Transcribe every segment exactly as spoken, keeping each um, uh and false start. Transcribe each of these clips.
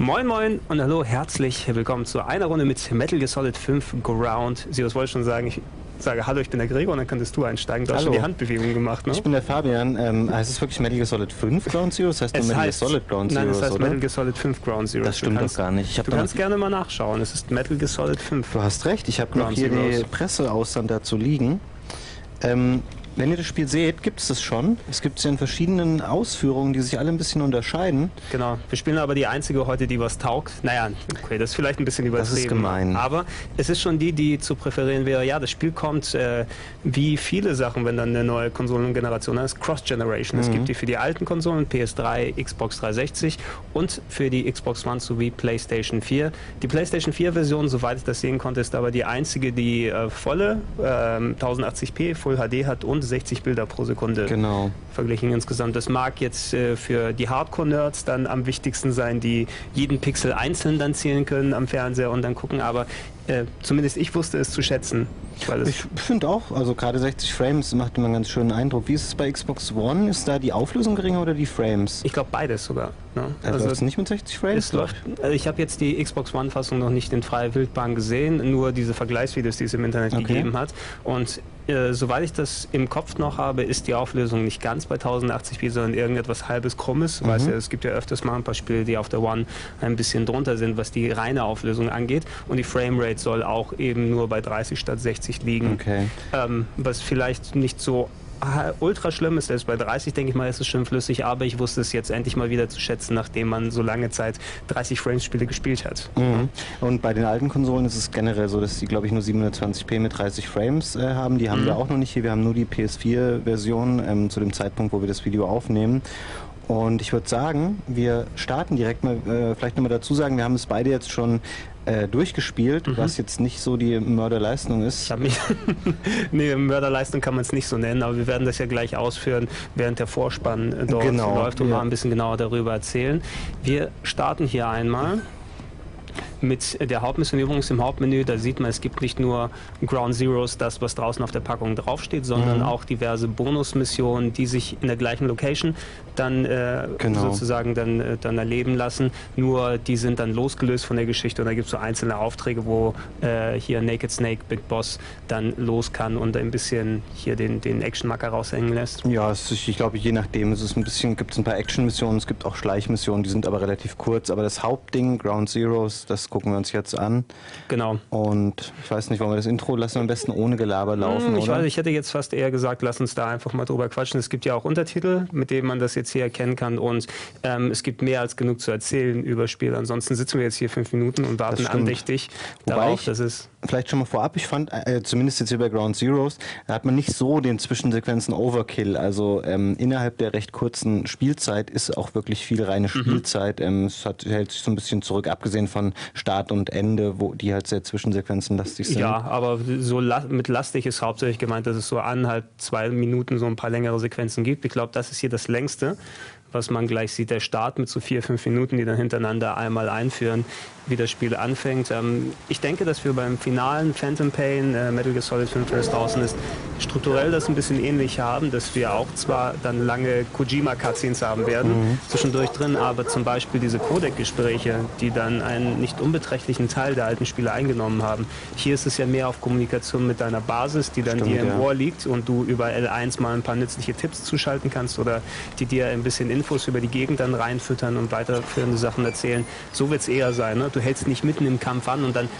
Moin moin und hallo, herzlich willkommen zu einer Runde mit Metal Gear Solid fünf Ground Zero. Das wollte ich schon sagen, ich sage hallo, ich bin der Gregor und dann könntest du einsteigen. Du hast hallo. Schon die Handbewegung gemacht, ne? Ich bin der Fabian, ähm, heißt es wirklich Metal Gear Solid fünf Ground Zero? Das heißt es nur Metal Gear Solid Ground Zero, nein, es heißt oder? Metal Gear Solid fünf Ground Zero. Das stimmt kannst, doch gar nicht. Ich du kannst gerne mal nachschauen, es ist Metal Gear Solid fünf. Du hast recht, ich habe noch hier Zeros. Die Presseausland dazu liegen. Ähm, Wenn ihr das Spiel seht, gibt es das schon. Es gibt es in verschiedenen Ausführungen, die sich alle ein bisschen unterscheiden. Genau. Wir spielen aber die einzige heute, die was taugt. Naja, okay, das ist vielleicht ein bisschen übertrieben. Das ist gemein. Aber es ist schon die, die zu präferieren wäre. Ja, das Spiel kommt äh, wie viele Sachen, wenn dann eine neue Konsolengeneration ist, Cross-Generation. Mhm. Es gibt die für die alten Konsolen, P S drei, Xbox dreihundertsechzig und für die Xbox One sowie PlayStation vier. Die PlayStation vier Version, soweit ich das sehen konnte, ist aber die einzige, die äh, volle äh, tausendachtzig p Full H D hat und sechzig Bilder pro Sekunde genau. Verglichen insgesamt. Das mag jetzt äh, für die Hardcore-Nerds dann am wichtigsten sein, die jeden Pixel einzeln dann zählen können am Fernseher und dann gucken, aber äh, zumindest ich wusste es zu schätzen. Weil ich finde auch, also gerade sechzig Frames macht immer einen ganz schönen Eindruck. Wie ist es bei Xbox One? Ist da die Auflösung geringer oder die Frames? Ich glaube beides sogar. Ne? Also läuft es nicht mit sechzig Frames? Es läuft, also ich habe jetzt die Xbox One-Fassung noch nicht in freier Wildbahn gesehen, nur diese Vergleichsvideos, die es im Internet okay. gegeben hat. Und äh, soweit ich das im Kopf noch habe, ist die Auflösung nicht ganz bei tausendachtzig p, sondern irgendetwas halbes Krummes. Mhm. Weißt du, es gibt ja öfters mal ein paar Spiele, die auf der One ein bisschen drunter sind, was die reine Auflösung angeht. Und die Framerate soll auch eben nur bei dreißig statt sechzig liegen, okay. ähm, was vielleicht nicht so ultra schlimm ist. Selbst bei dreißig, denke ich mal, ist es schön flüssig, aber ich wusste es jetzt endlich mal wieder zu schätzen, nachdem man so lange Zeit dreißig Frames Spiele gespielt hat. Mhm. Und bei den alten Konsolen ist es generell so, dass die, glaube ich, nur siebenhundertzwanzig p mit dreißig Frames äh, haben. Die haben mhm. wir auch noch nicht hier. Wir haben nur die P S vier Version ähm, zu dem Zeitpunkt, wo wir das Video aufnehmen. Und ich würde sagen, wir starten direkt mal, äh, vielleicht nochmal dazu sagen, wir haben es beide jetzt schon äh, durchgespielt, mhm. was jetzt nicht so die Mörderleistung ist. Ich hab mich nee, Mörderleistung kann man es nicht so nennen, aber wir werden das ja gleich ausführen, während der Vorspann äh, dort genau, läuft und ja. mal ein bisschen genauer darüber erzählen. Wir starten hier einmal. Mit der Hauptmission übrigens im Hauptmenü, da sieht man, es gibt nicht nur Ground Zeros, das was draußen auf der Packung draufsteht, sondern mhm. auch diverse Bonusmissionen, die sich in der gleichen Location dann äh, genau. sozusagen dann, dann erleben lassen. Nur die sind dann losgelöst von der Geschichte und da gibt es so einzelne Aufträge, wo äh, hier Naked Snake, Big Boss dann los kann und ein bisschen hier den, den Action-Macker raushängen lässt. Ja, es ist, ich glaube, je nachdem ist es ein bisschen, gibt es ein paar Action-Missionen, es gibt auch Schleichmissionen, die sind aber relativ kurz, aber das Hauptding, Ground Zeros, das gucken wir uns jetzt an. Genau. Und ich weiß nicht, wollen wir das Intro lassen wir am besten ohne Gelaber laufen, ich oder? Weiß, ich hätte jetzt fast eher gesagt, lass uns da einfach mal drüber quatschen. Es gibt ja auch Untertitel, mit denen man das jetzt hier erkennen kann und ähm, es gibt mehr als genug zu erzählen über Spiel. Ansonsten sitzen wir jetzt hier fünf Minuten und warten andächtig darauf, dass es... Vielleicht schon mal vorab, ich fand, äh, zumindest jetzt hier bei Ground Zeros, da hat man nicht so den Zwischensequenzen Overkill. Also ähm, innerhalb der recht kurzen Spielzeit ist auch wirklich viel reine Spielzeit. Mhm. Ähm, es hat, hält sich so ein bisschen zurück, abgesehen von Start und Ende, wo die halt sehr zwischensequenzenlastig sind. Ja, aber so la mit lastig ist hauptsächlich gemeint, dass es so anderthalb, zwei Minuten so ein paar längere Sequenzen gibt. Ich glaube, das ist hier das längste, was man gleich sieht. Der Start mit so vier, fünf Minuten, die dann hintereinander einmal einführen, wie das Spiel anfängt. Ähm, ich denke, dass wir beim finalen Phantom Pain, äh, Metal Gear Solid fünf, das draußen ist, strukturell das ein bisschen ähnlich haben, dass wir auch zwar dann lange Kojima-Cutscenes haben werden, mhm. zwischendurch drin, aber zum Beispiel diese Codec-Gespräche, die dann einen nicht unbeträchtlichen Teil der alten Spiele eingenommen haben. Hier ist es ja mehr auf Kommunikation mit deiner Basis, die dann Stimmt, dir im ja. Ohr liegt und du über L eins mal ein paar nützliche Tipps zuschalten kannst oder die dir ein bisschen in Infos über die Gegend dann reinfüttern und weiterführende Sachen erzählen. So wird es eher sein. Ne? Du hältst nicht mitten im Kampf an und dann...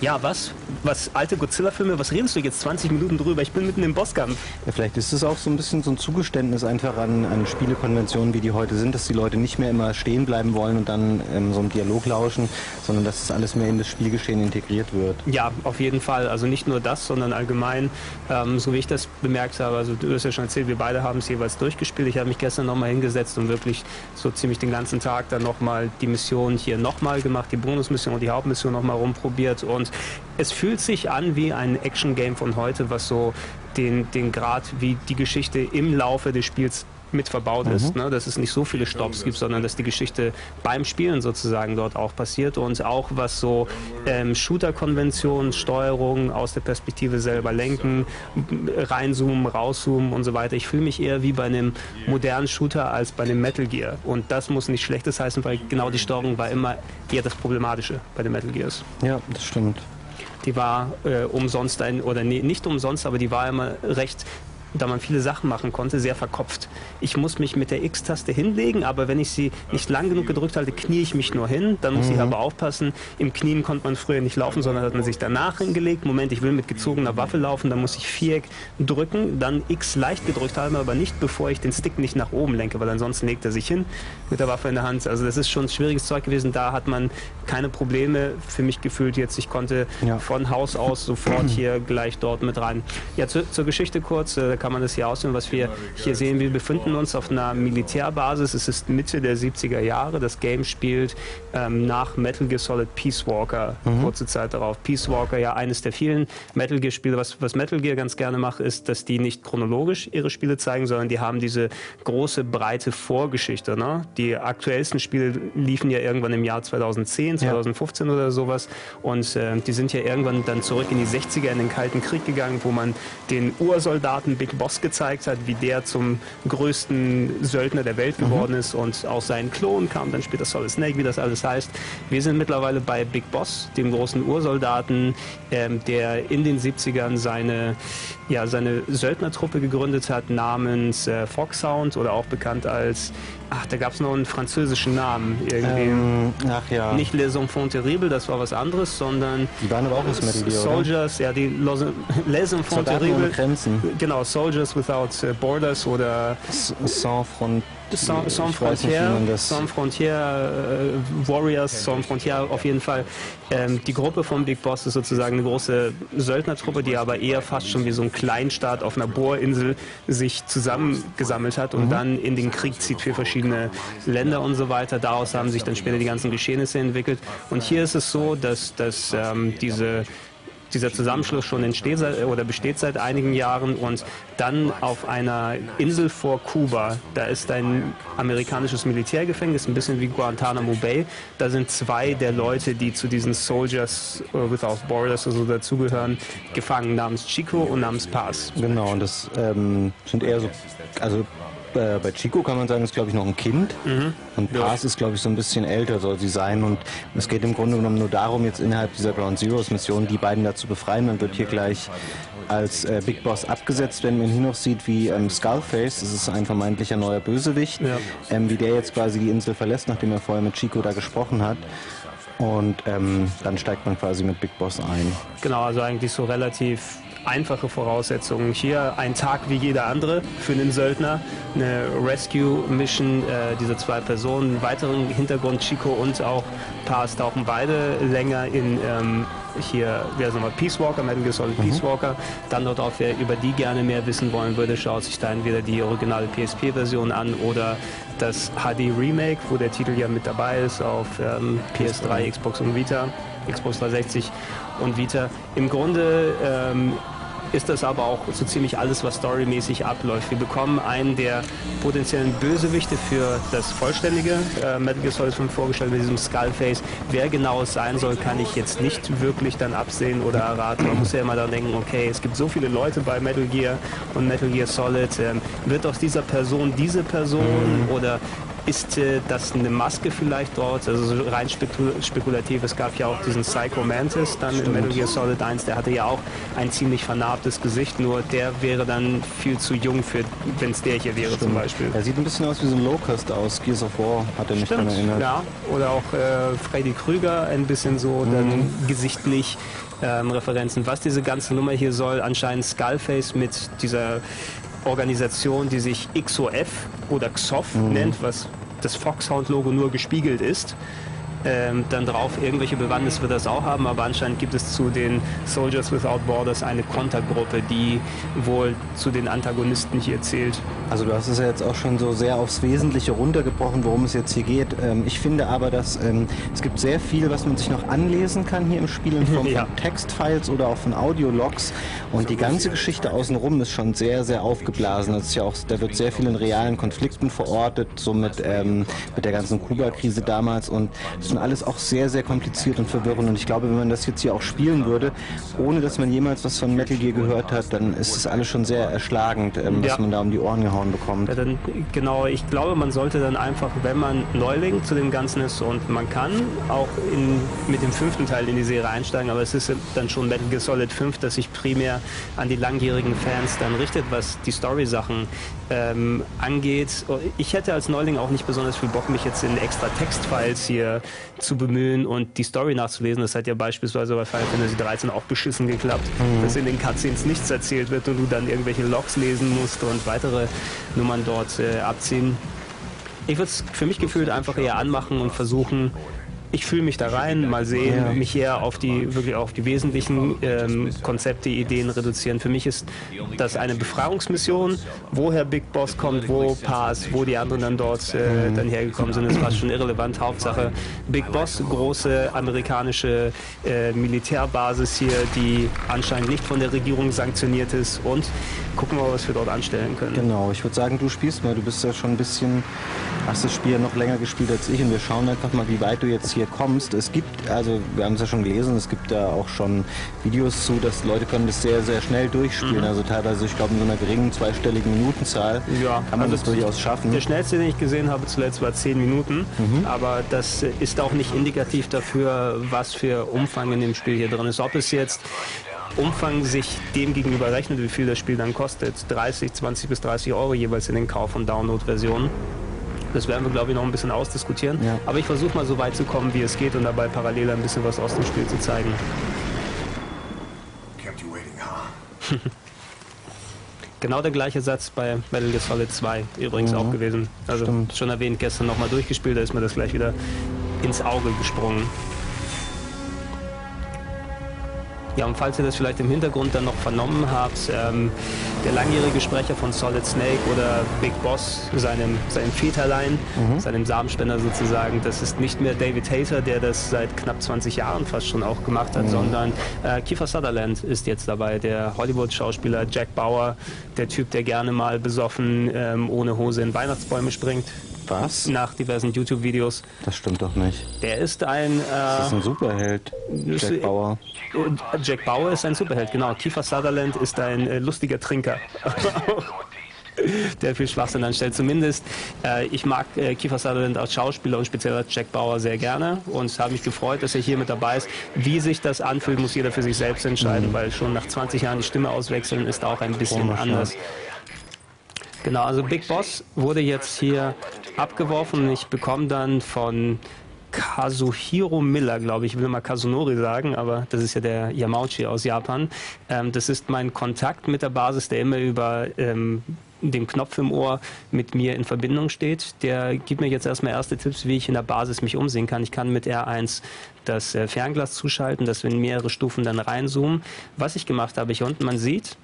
Ja, was? Was alte Godzilla-Filme? Was redest du jetzt zwanzig Minuten drüber? Ich bin mitten im Bosskampf. Ja, vielleicht ist es auch so ein bisschen so ein Zugeständnis einfach an, an Spielekonventionen, wie die heute sind, dass die Leute nicht mehr immer stehen bleiben wollen und dann ähm, so einen Dialog lauschen, sondern dass das alles mehr in das Spielgeschehen integriert wird. Ja, auf jeden Fall. Also nicht nur das, sondern allgemein, ähm, so wie ich das bemerkt habe, also du hast ja schon erzählt, wir beide haben es jeweils durchgespielt. Ich habe mich gestern nochmal hingesetzt und wirklich so ziemlich den ganzen Tag dann nochmal die Mission hier nochmal gemacht, die Bonusmission und die Hauptmission nochmal rumprobiert und es fühlt sich an wie ein Action-Game von heute, was so den, den Grad, wie die Geschichte im Laufe des Spiels mit verbaut mhm. ist, ne? dass es nicht so viele Stops gibt, sondern dass die Geschichte beim Spielen sozusagen dort auch passiert und auch was so ähm, Shooter-Konventionen, Steuerung aus der Perspektive selber lenken, reinzoomen, rauszoomen und so weiter. Ich fühle mich eher wie bei einem modernen Shooter als bei einem Metal Gear und das muss nicht Schlechtes heißen, weil genau die Steuerung war immer eher das Problematische bei den Metal Gears. Ja, das stimmt. Die war äh, umsonst, ein, oder nee, nicht umsonst, aber die war immer recht, da man viele Sachen machen konnte, sehr verkopft. Ich muss mich mit der X-Taste hinlegen, aber wenn ich sie nicht lang genug gedrückt halte, knie ich mich nur hin, dann muss mhm. ich aber aufpassen. Im Knien konnte man früher nicht laufen, sondern hat man sich danach hingelegt. Moment, ich will mit gezogener Waffe laufen, dann muss ich Viereck drücken, dann X leicht gedrückt halten, aber nicht bevor ich den Stick nicht nach oben lenke, weil ansonsten legt er sich hin mit der Waffe in der Hand. Also das ist schon schwieriges Zeug gewesen, da hat man keine Probleme für mich gefühlt jetzt. Ich konnte ja. von Haus aus sofort hier gleich dort mit rein. Ja, zu, zur Geschichte kurz, kann man das hier aussehen, was wir hier sehen. Wir befinden uns auf einer Militärbasis. Es ist Mitte der siebziger Jahre. Das Game spielt ähm, nach Metal Gear Solid Peace Walker, mhm. kurze Zeit darauf. Peace Walker, ja, eines der vielen Metal Gear Spiele. Was, was Metal Gear ganz gerne macht, ist, dass die nicht chronologisch ihre Spiele zeigen, sondern die haben diese große, breite Vorgeschichte. Ne? Die aktuellsten Spiele liefen ja irgendwann im Jahr zweitausendzehn, zweitausendfünfzehn ja. oder sowas. Und äh, die sind ja irgendwann dann zurück in die sechziger, in den Kalten Krieg gegangen, wo man den Ursoldaten Big Boss gezeigt hat, wie der zum größten Söldner der Welt geworden mhm. ist und aus seinen Klonen kam dann später Solid Snake, wie das alles heißt. Wir sind mittlerweile bei Big Boss, dem großen Ursoldaten, ähm, der in den siebzigern seine, ja, seine Söldnertruppe gegründet hat, namens äh, Foxhound oder auch bekannt als, ach, da gab es noch einen französischen Namen irgendwie. Ähm, ach ja. Nicht Les Enfants Terribles, das war was anderes, sondern die waren aber auch aus Metal Gear, Soldiers, ja, die Los, Les Enfants Terribles. Genau, Soldiers Without Borders oder Sans Front. Sans, sans Frontières, Sans Frontières, äh, Warriors, okay. Sans Frontières auf jeden Fall. Ähm, die Gruppe von Big Boss ist sozusagen eine große Söldnertruppe, die aber eher fast schon wie so ein Kleinstaat auf einer Bohrinsel sich zusammengesammelt hat und mhm. dann in den Krieg zieht für verschiedene Länder und so weiter. Daraus haben sich dann später die ganzen Geschehnisse entwickelt. Und hier ist es so, dass, dass ähm, diese... Dieser Zusammenschluss schon entsteht oder besteht seit einigen Jahren und dann auf einer Insel vor Kuba, da ist ein amerikanisches Militärgefängnis, ein bisschen wie Guantanamo Bay. Da sind zwei der Leute, die zu diesen Soldiers Without Borders oder so dazugehören, gefangen, namens Chico und namens Paz. Genau, und das ähm, sind eher so... Also Äh, bei Chico kann man sagen, ist glaube ich noch ein Kind mhm. und Paz ja. ist glaube ich so ein bisschen älter soll sie sein und es geht im Grunde genommen nur darum, jetzt innerhalb dieser Ground Zeroes Mission die beiden dazu befreien. Man wird hier gleich als äh, Big Boss abgesetzt, wenn man hier noch sieht, wie ähm, Skullface, das ist ein vermeintlicher neuer Bösewicht, ja. ähm, wie der jetzt quasi die Insel verlässt, nachdem er vorher mit Chico da gesprochen hat. Und ähm, dann steigt man quasi mit Big Boss ein. Genau, also eigentlich so relativ einfache Voraussetzungen. Hier ein Tag wie jeder andere für einen Söldner, eine Rescue-Mission äh, dieser zwei Personen. Weiteren Hintergrund, Chico und auch Paz tauchen beide länger in ähm, hier, wer ist nochmal, Peace Walker, Metal Gear Solid mhm. Peace Walker. Dann dort auch, wer über die gerne mehr wissen wollen würde, schaut sich da entweder die originale P S P-Version an oder das H D-Remake, wo der Titel ja mit dabei ist auf ähm, P S drei, Xbox und Vita, Xbox dreihundertsechzig und Vita. Im Grunde ähm, ist das aber auch so ziemlich alles, was storymäßig abläuft. Wir bekommen einen der potenziellen Bösewichte für das vollständige äh, Metal Gear Solid fünf vorgestellt mit diesem Skullface. Wer genau es sein soll, kann ich jetzt nicht wirklich dann absehen oder erraten. Man muss ja immer dann denken, okay, es gibt so viele Leute bei Metal Gear und Metal Gear Solid. Ähm, wird aus dieser Person diese Person mhm. oder... Ist äh, das eine Maske vielleicht dort? Also rein spekul spekulativ. Es gab ja auch diesen Psycho Mantis dann Stimmt. in Metal Gear Solid eins. Der hatte ja auch ein ziemlich vernarbtes Gesicht. Nur der wäre dann viel zu jung für, wenn es der hier wäre Stimmt. zum Beispiel. Er sieht ein bisschen aus wie so ein Locust aus. Gears of War hat er mich daran erinnert. Ja, oder auch äh, Freddy Krüger ein bisschen so mhm. dann gesichtlich. Ähm, Referenzen. Was diese ganze Nummer hier soll, anscheinend Skullface mit dieser Organisation, die sich X O F oder X O F mhm. nennt, was das Foxhound-Logo nur gespiegelt ist. Ähm, dann drauf, irgendwelche Bewandtnis wird das auch haben, aber anscheinend gibt es zu den Soldiers Without Borders eine Kontergruppe, die wohl zu den Antagonisten hier zählt. Also du hast es ja jetzt auch schon so sehr aufs Wesentliche runtergebrochen, worum es jetzt hier geht. Ähm, ich finde aber, dass ähm, es gibt sehr viel, was man sich noch anlesen kann hier im Spiel in Form ja. von Textfiles oder auch von Audiologs. Und die ganze Geschichte außenrum ist schon sehr, sehr aufgeblasen. Das ist ja auch, da wird sehr viel in realen Konflikten verortet, so mit, ähm, mit der ganzen Kuba-Krise damals. Und es ist alles auch sehr, sehr kompliziert und verwirrend. Und ich glaube, wenn man das jetzt hier auch spielen würde, ohne dass man jemals was von Metal Gear gehört hat, dann ist es alles schon sehr erschlagend, ähm, ja. was man da um die Ohren gehauen bekommt. Ja, dann, genau, ich glaube, man sollte dann einfach, wenn man Neuling zu dem Ganzen ist und man kann auch in, mit dem fünften Teil in die Serie einsteigen, aber es ist dann schon Metal Gear Solid fünf, das sich primär an die langjährigen Fans dann richtet, was die Story-Sachen ähm, angeht. Ich hätte als Neuling auch nicht besonders viel Bock, mich jetzt in extra Textfiles hier zu bemühen und die Story nachzulesen. Das hat ja beispielsweise bei Final Fantasy dreizehn auch beschissen geklappt, mhm. dass in den Cutscenes nichts erzählt wird und du dann irgendwelche Logs lesen musst und weitere Nummern dort äh, abziehen. Ich würde es für mich gefühlt einfach eher anmachen und versuchen, ich fühle mich da rein, mal sehen, ja. mich eher auf die wirklich auf die wesentlichen ähm, Konzepte, Ideen reduzieren. Für mich ist das eine Befreiungsmission, woher Big Boss kommt, wo Paz, wo die anderen dann dort äh, dann hergekommen sind, ist fast schon irrelevant. Hauptsache Big Boss, große amerikanische äh, Militärbasis hier, die anscheinend nicht von der Regierung sanktioniert ist, und gucken wir mal, was wir dort anstellen können. Genau, ich würde sagen, du spielst mal, du bist ja schon ein bisschen, hast das Spiel ja noch länger gespielt als ich, und wir schauen einfach mal, wie weit du jetzt hier kommst. Es gibt, also wir haben es ja schon gelesen, es gibt da auch schon Videos zu, dass Leute können das sehr, sehr schnell durchspielen. Mhm. Also teilweise, ich glaube, in so einer geringen zweistelligen Minutenzahl ja, kann man also das durchaus schaffen. Der schnellste, den ich gesehen habe zuletzt, war zehn Minuten, mhm. aber das ist auch nicht indikativ dafür, was für Umfang in dem Spiel hier drin ist. Ob es jetzt Umfang sich dem gegenüber rechnet, wie viel das Spiel dann kostet. dreißig, zwanzig bis dreißig Euro jeweils in den Kauf- und Download-Versionen. Das werden wir, glaube ich, noch ein bisschen ausdiskutieren. Ja. Aber ich versuche mal so weit zu kommen, wie es geht, und dabei parallel ein bisschen was aus dem Spiel zu zeigen. Genau der gleiche Satz bei Metal Gear Solid zwei übrigens mhm. auch gewesen. Also stimmt. Schon erwähnt, gestern nochmal durchgespielt, da ist mir das gleich wieder ins Auge gesprungen. Ja, und falls ihr das vielleicht im Hintergrund dann noch vernommen habt, ähm, der langjährige Sprecher von Solid Snake oder Big Boss, seinem, seinem Väterlein, mhm. seinem Samenspender sozusagen, das ist nicht mehr David Hayter, der das seit knapp zwanzig Jahren fast schon auch gemacht hat, mhm. sondern äh, Kiefer Sutherland ist jetzt dabei, der Hollywood-Schauspieler Jack Bauer, der Typ, der gerne mal besoffen ähm, ohne Hose in Weihnachtsbäume springt. Was? Nach diversen YouTube-Videos. Das stimmt doch nicht. Der ist ein... Äh, das ist ein Superheld, Jack Bauer. Jack Bauer ist ein Superheld, genau. Kiefer Sutherland ist ein äh, lustiger Trinker. Der viel Schwachsinn anstellt. Zumindest, äh, ich mag äh, Kiefer Sutherland als Schauspieler und speziell als Jack Bauer sehr gerne, und habe mich gefreut, dass er hier mit dabei ist. Wie sich das anfühlt, muss jeder für sich selbst entscheiden, mhm. weil schon nach zwanzig Jahren die Stimme auswechseln ist auch ein bisschen Komisch, anders. Ja. Genau, also Big Boss wurde jetzt hier abgeworfen. Ich bekomme dann von Kazuhira Miller, glaube ich, ich will mal Kazunori sagen, aber das ist ja der Yamauchi aus Japan. Ähm, das ist mein Kontakt mit der Basis, der immer über ähm, den Knopf im Ohr mit mir in Verbindung steht. Der gibt mir jetzt erstmal erste Tipps, wie ich in der Basis mich umsehen kann. Ich kann mit R eins das äh, Fernglas zuschalten, dass wir in mehrere Stufen dann reinzoomen. Was ich gemacht habe, hier unten, man sieht,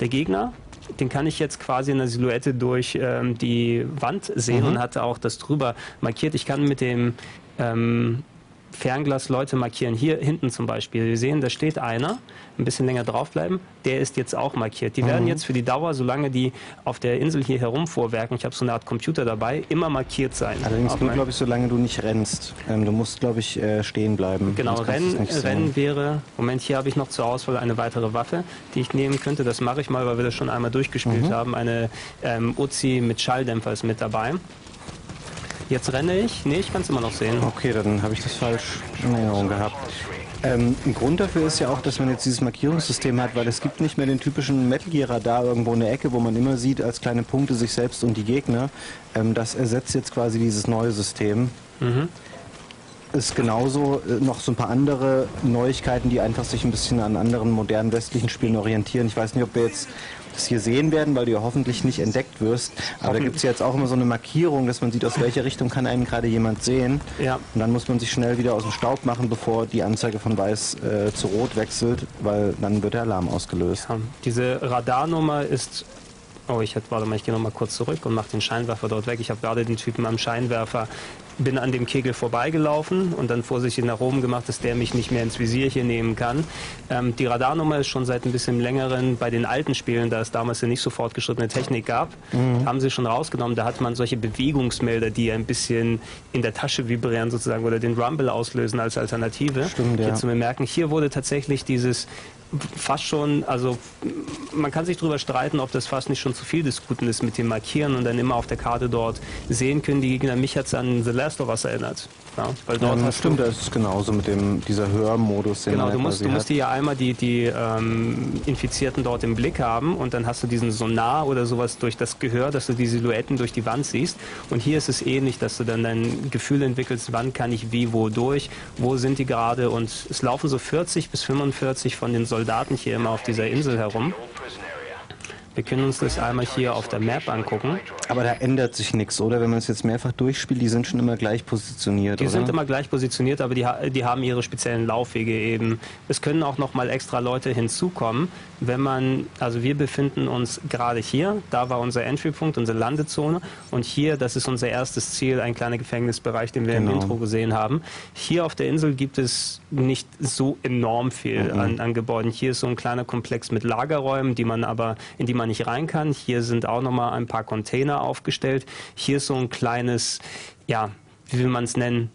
der Gegner, den kann ich jetzt quasi in der Silhouette durch ähm, die Wand sehen mhm. und hatte auch das drüber markiert. Ich kann mit dem ähm, Fernglas Leute markieren. Hier hinten zum Beispiel. Wir sehen, da steht einer, ein bisschen länger draufbleiben, der ist jetzt auch markiert. Die mhm. werden jetzt für die Dauer, solange die auf der Insel hier herumvorwerken, ich habe so eine Art Computer dabei, immer markiert sein. Allerdings nur, glaube ich, solange du nicht rennst. Ähm, du musst, glaube ich, äh, stehen bleiben. Genau, Rennen, Rennen wäre... Moment, hier habe ich noch zur Auswahl eine weitere Waffe, die ich nehmen könnte. Das mache ich mal, weil wir das schon einmal durchgespielt mhm. haben. Eine ähm, Uzi mit Schalldämpfer ist mit dabei. Jetzt renne ich. Nee, ich kann es immer noch sehen. Okay, dann habe ich das falsch in Erinnerung gehabt. Ähm, ein Grund dafür ist ja auch, dass man jetzt dieses Markierungssystem hat, weil es gibt nicht mehr den typischen Metal Gear Radar irgendwo in der Ecke, wo man immer sieht als kleine Punkte sich selbst und die Gegner. Ähm, das ersetzt jetzt quasi dieses neue System. Mhm. Ist genauso noch so ein paar andere Neuigkeiten, die einfach sich ein bisschen an anderen modernen westlichen Spielen orientieren. Ich weiß nicht, ob wir jetzt das hier sehen werden, weil du ja hoffentlich nicht entdeckt wirst. Aber da gibt es ja jetzt auch immer so eine Markierung, dass man sieht, aus welcher Richtung kann einen gerade jemand sehen. Ja. Und dann muss man sich schnell wieder aus dem Staub machen, bevor die Anzeige von weiß äh, zu rot wechselt, weil dann wird der Alarm ausgelöst. Ja. Diese Radarnummer ist oh, ich hätte, warte mal, ich gehe nochmal kurz zurück und mache den Scheinwerfer dort weg. Ich habe gerade den Typen am Scheinwerfer, bin an dem Kegel vorbeigelaufen und dann vorsichtig nach oben gemacht, dass der mich nicht mehr ins Visier hier nehmen kann. Ähm, die Radarnummer ist schon seit ein bisschen längeren, bei den alten Spielen, da es damals ja nicht so fortgeschrittene Technik gab, mhm. haben sie schon rausgenommen. Da hat man solche Bewegungsmelder, die ein bisschen in der Tasche vibrieren sozusagen oder den Rumble auslösen als Alternative. Stimmt, ja. Jetzt zu bemerken, hier wurde tatsächlich dieses fast schon, also man kann sich drüber streiten, ob das fast nicht schon zu viel des Guten ist mit dem Markieren und dann immer auf der Karte dort sehen können, die Gegner. Mich hat es an The Last of Us erinnert. Ja, weil dort ja, das stimmt, das ist genauso mit dem, dieser Hörmodus. Den genau, du musst, du musst hier ja einmal die, die ähm, Infizierten dort im Blick haben und dann hast du diesen Sonar oder sowas durch das Gehör, dass du die Silhouetten durch die Wand siehst. Und hier ist es ähnlich, dass du dann dein Gefühl entwickelst, wann kann ich wie, wo durch, wo sind die gerade. Und es laufen so vierzig bis fünfundvierzig von den Soldaten hier immer auf dieser Insel herum. Wir können uns das einmal hier auf der Map angucken. Aber da ändert sich nichts, oder? Wenn man es jetzt mehrfach durchspielt, die sind schon immer gleich positioniert, Die oder? sind immer gleich positioniert, aber die, die haben ihre speziellen Laufwege eben. Es können auch nochmal extra Leute hinzukommen, wenn man, also wir befinden uns gerade hier, da war unser Entry-Punkt, unsere Landezone und hier, das ist unser erstes Ziel, ein kleiner Gefängnisbereich, den wir genau. im Intro gesehen haben. Hier auf der Insel gibt es nicht so enorm viel mhm. an, an Gebäuden. Hier ist so ein kleiner Komplex mit Lagerräumen, die man aber, in die man nicht rein kann. Hier sind auch nochmal ein paar Container aufgestellt. Hier ist so ein kleines, ja, wie will man es nennen?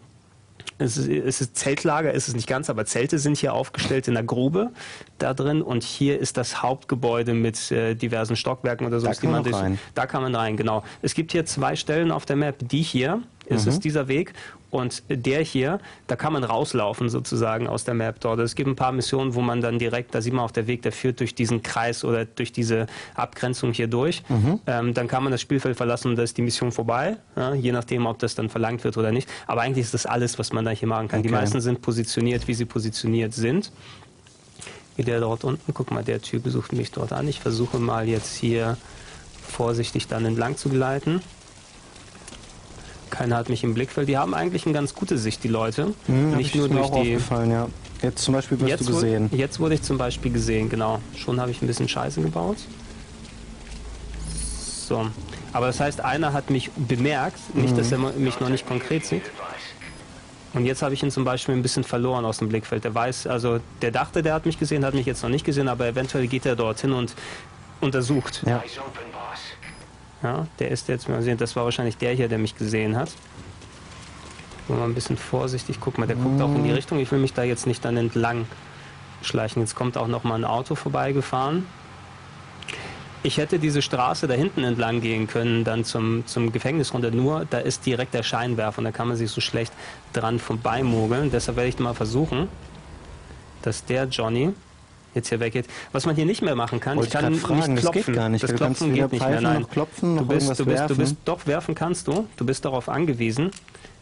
Es ist, es ist Zeltlager, ist es nicht ganz, aber Zelte sind hier aufgestellt in der Grube da drin und hier ist das Hauptgebäude mit äh, diversen Stockwerken oder so. Da kann man rein. Da kann man rein, genau. Es gibt hier zwei Stellen auf der Map, die hier, es mhm. ist dieser Weg und der hier, da kann man rauslaufen sozusagen aus der Map dort. Es gibt ein paar Missionen, wo man dann direkt, da sieht man auf der Weg, der führt durch diesen Kreis oder durch diese Abgrenzung hier durch. Mhm. Ähm, dann kann man das Spielfeld verlassen und da ist die Mission vorbei, ja, je nachdem, ob das dann verlangt wird oder nicht. Aber eigentlich ist das alles, was man da hier machen kann. Okay. Die meisten sind positioniert, wie sie positioniert sind. Der dort unten, guck mal, der Typ sucht mich dort an. Ich versuche mal jetzt hier vorsichtig dann entlang zu gleiten. Keiner hat mich im Blickfeld. Die haben eigentlich eine ganz gute Sicht, die Leute. Mhm, nicht nur durch die. Ja. Jetzt zum Beispiel wirst du gesehen. Jetzt wurde ich zum Beispiel gesehen, genau. Schon habe ich ein bisschen Scheiße gebaut. So. Aber das heißt, einer hat mich bemerkt, nicht, mhm. dass er mich noch nicht konkret sieht. Und jetzt habe ich ihn zum Beispiel ein bisschen verloren aus dem Blickfeld. Der weiß, also der dachte, der hat mich gesehen, hat mich jetzt noch nicht gesehen, aber eventuell geht er dorthin und untersucht. Ja. Ja, der ist jetzt, mal sehen, das war wahrscheinlich der hier, der mich gesehen hat. Mal ein bisschen vorsichtig, guck mal, der mm. guckt auch in die Richtung. Ich will mich da jetzt nicht dann entlang schleichen. Jetzt kommt auch noch mal ein Auto vorbeigefahren. Ich hätte diese Straße da hinten entlang gehen können, dann zum, zum Gefängnis runter. Nur, da ist direkt der Scheinwerfer und da kann man sich so schlecht dran vorbeimogeln. Deshalb werde ich mal versuchen, dass der Johnny jetzt hier weggeht. Was man hier nicht mehr machen kann, Wollte ich kann ich fragen, nicht klopfen. Das geht gar nicht. Das Klopfen geht nicht mehr. Nein. Noch klopfen, noch du bist, du bist, du bist, doch werfen kannst du. Du bist darauf angewiesen,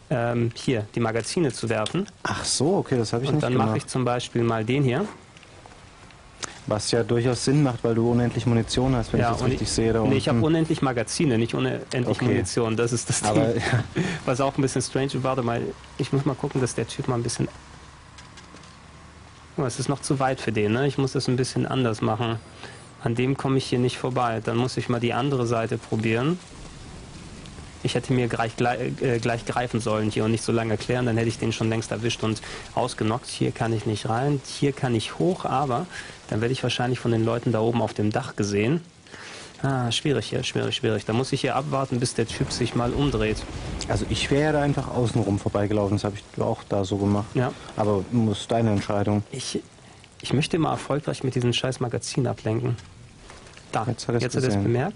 ähm, hier die Magazine zu werfen. Ach so, okay, das habe ich Und nicht gemacht. Und dann mache ich zum Beispiel mal den hier. Was ja durchaus Sinn macht, weil du unendlich Munition hast, wenn ja, ich das richtig ich, sehe. Da nee, ich habe unendlich Magazine, nicht unendlich okay. Munition. Das ist das Ding. Aber, ja. Was auch ein bisschen strange ist. Warte mal, ich muss mal gucken, dass der Typ mal ein bisschen... Oh, es ist noch zu weit für den, ne? Ich muss das ein bisschen anders machen. An dem komme ich hier nicht vorbei. Dann muss ich mal die andere Seite probieren. Ich hätte mir gleich, gleich, äh, gleich greifen sollen hier und nicht so lange erklären. Dann hätte ich den schon längst erwischt und ausgenockt. Hier kann ich nicht rein, hier kann ich hoch, aber dann werde ich wahrscheinlich von den Leuten da oben auf dem Dach gesehen. Ah, schwierig hier, schwierig, schwierig. Da muss ich hier abwarten, bis der Typ sich mal umdreht. Also ich wäre da einfach außenrum vorbeigelaufen, das habe ich auch da so gemacht. Ja. Aber muss deine Entscheidung. Ich, ich möchte mal erfolgreich mit diesem scheiß Magazin ablenken. Da, jetzt hat er es bemerkt.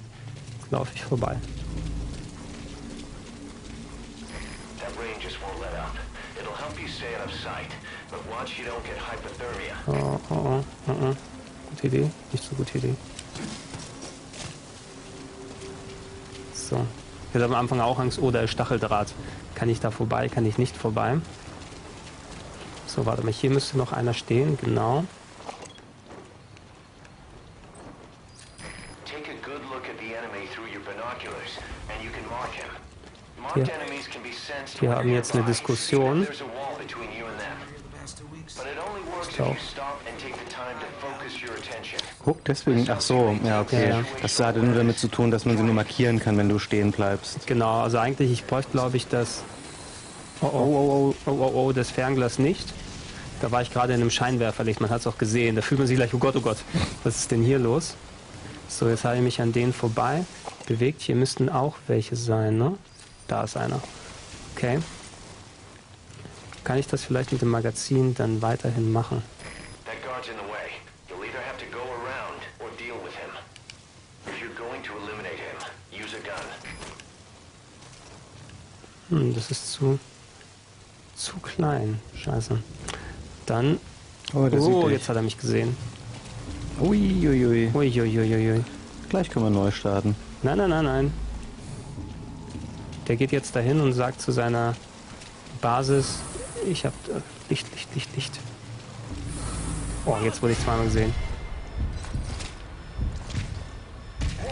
Jetzt laufe ich vorbei. Oh, oh, oh, oh, oh. Gute Idee, nicht so gute Idee. So. Ich hatte am Anfang auch Angst, oh, da ist Stacheldraht. Kann ich da vorbei, kann ich nicht vorbei? So, warte mal, hier müsste noch einer stehen, genau. Hier, wir haben jetzt eine Diskussion. Guck, deswegen, ach so, ja, okay. Ja, ja. Das hatte nur damit zu tun, dass man sie nur markieren kann, wenn du stehen bleibst. Genau, also eigentlich, ich bräuchte, glaube ich, das... Oh, oh, oh, oh, oh, oh, das Fernglas nicht. Da war ich gerade in einem Scheinwerferlicht, man hat es auch gesehen. Da fühlt man sich gleich, oh Gott, oh Gott, was ist denn hier los? So, jetzt habe ich mich an denen vorbei bewegt. Hier müssten auch welche sein, ne? Da ist einer. Okay. Kann ich das vielleicht mit dem Magazin dann weiterhin machen? Hm, das ist zu, zu klein. Scheiße. Dann... Oh, oh jetzt hat er mich gesehen. Uiuiui. Uiuiuiui. Ui, ui, ui. Gleich können wir neu starten. Nein, nein, nein, nein. Der geht jetzt dahin und sagt zu seiner Basis, ich hab... Licht, Licht, Licht, Licht. Oh, jetzt wurde ich zweimal gesehen.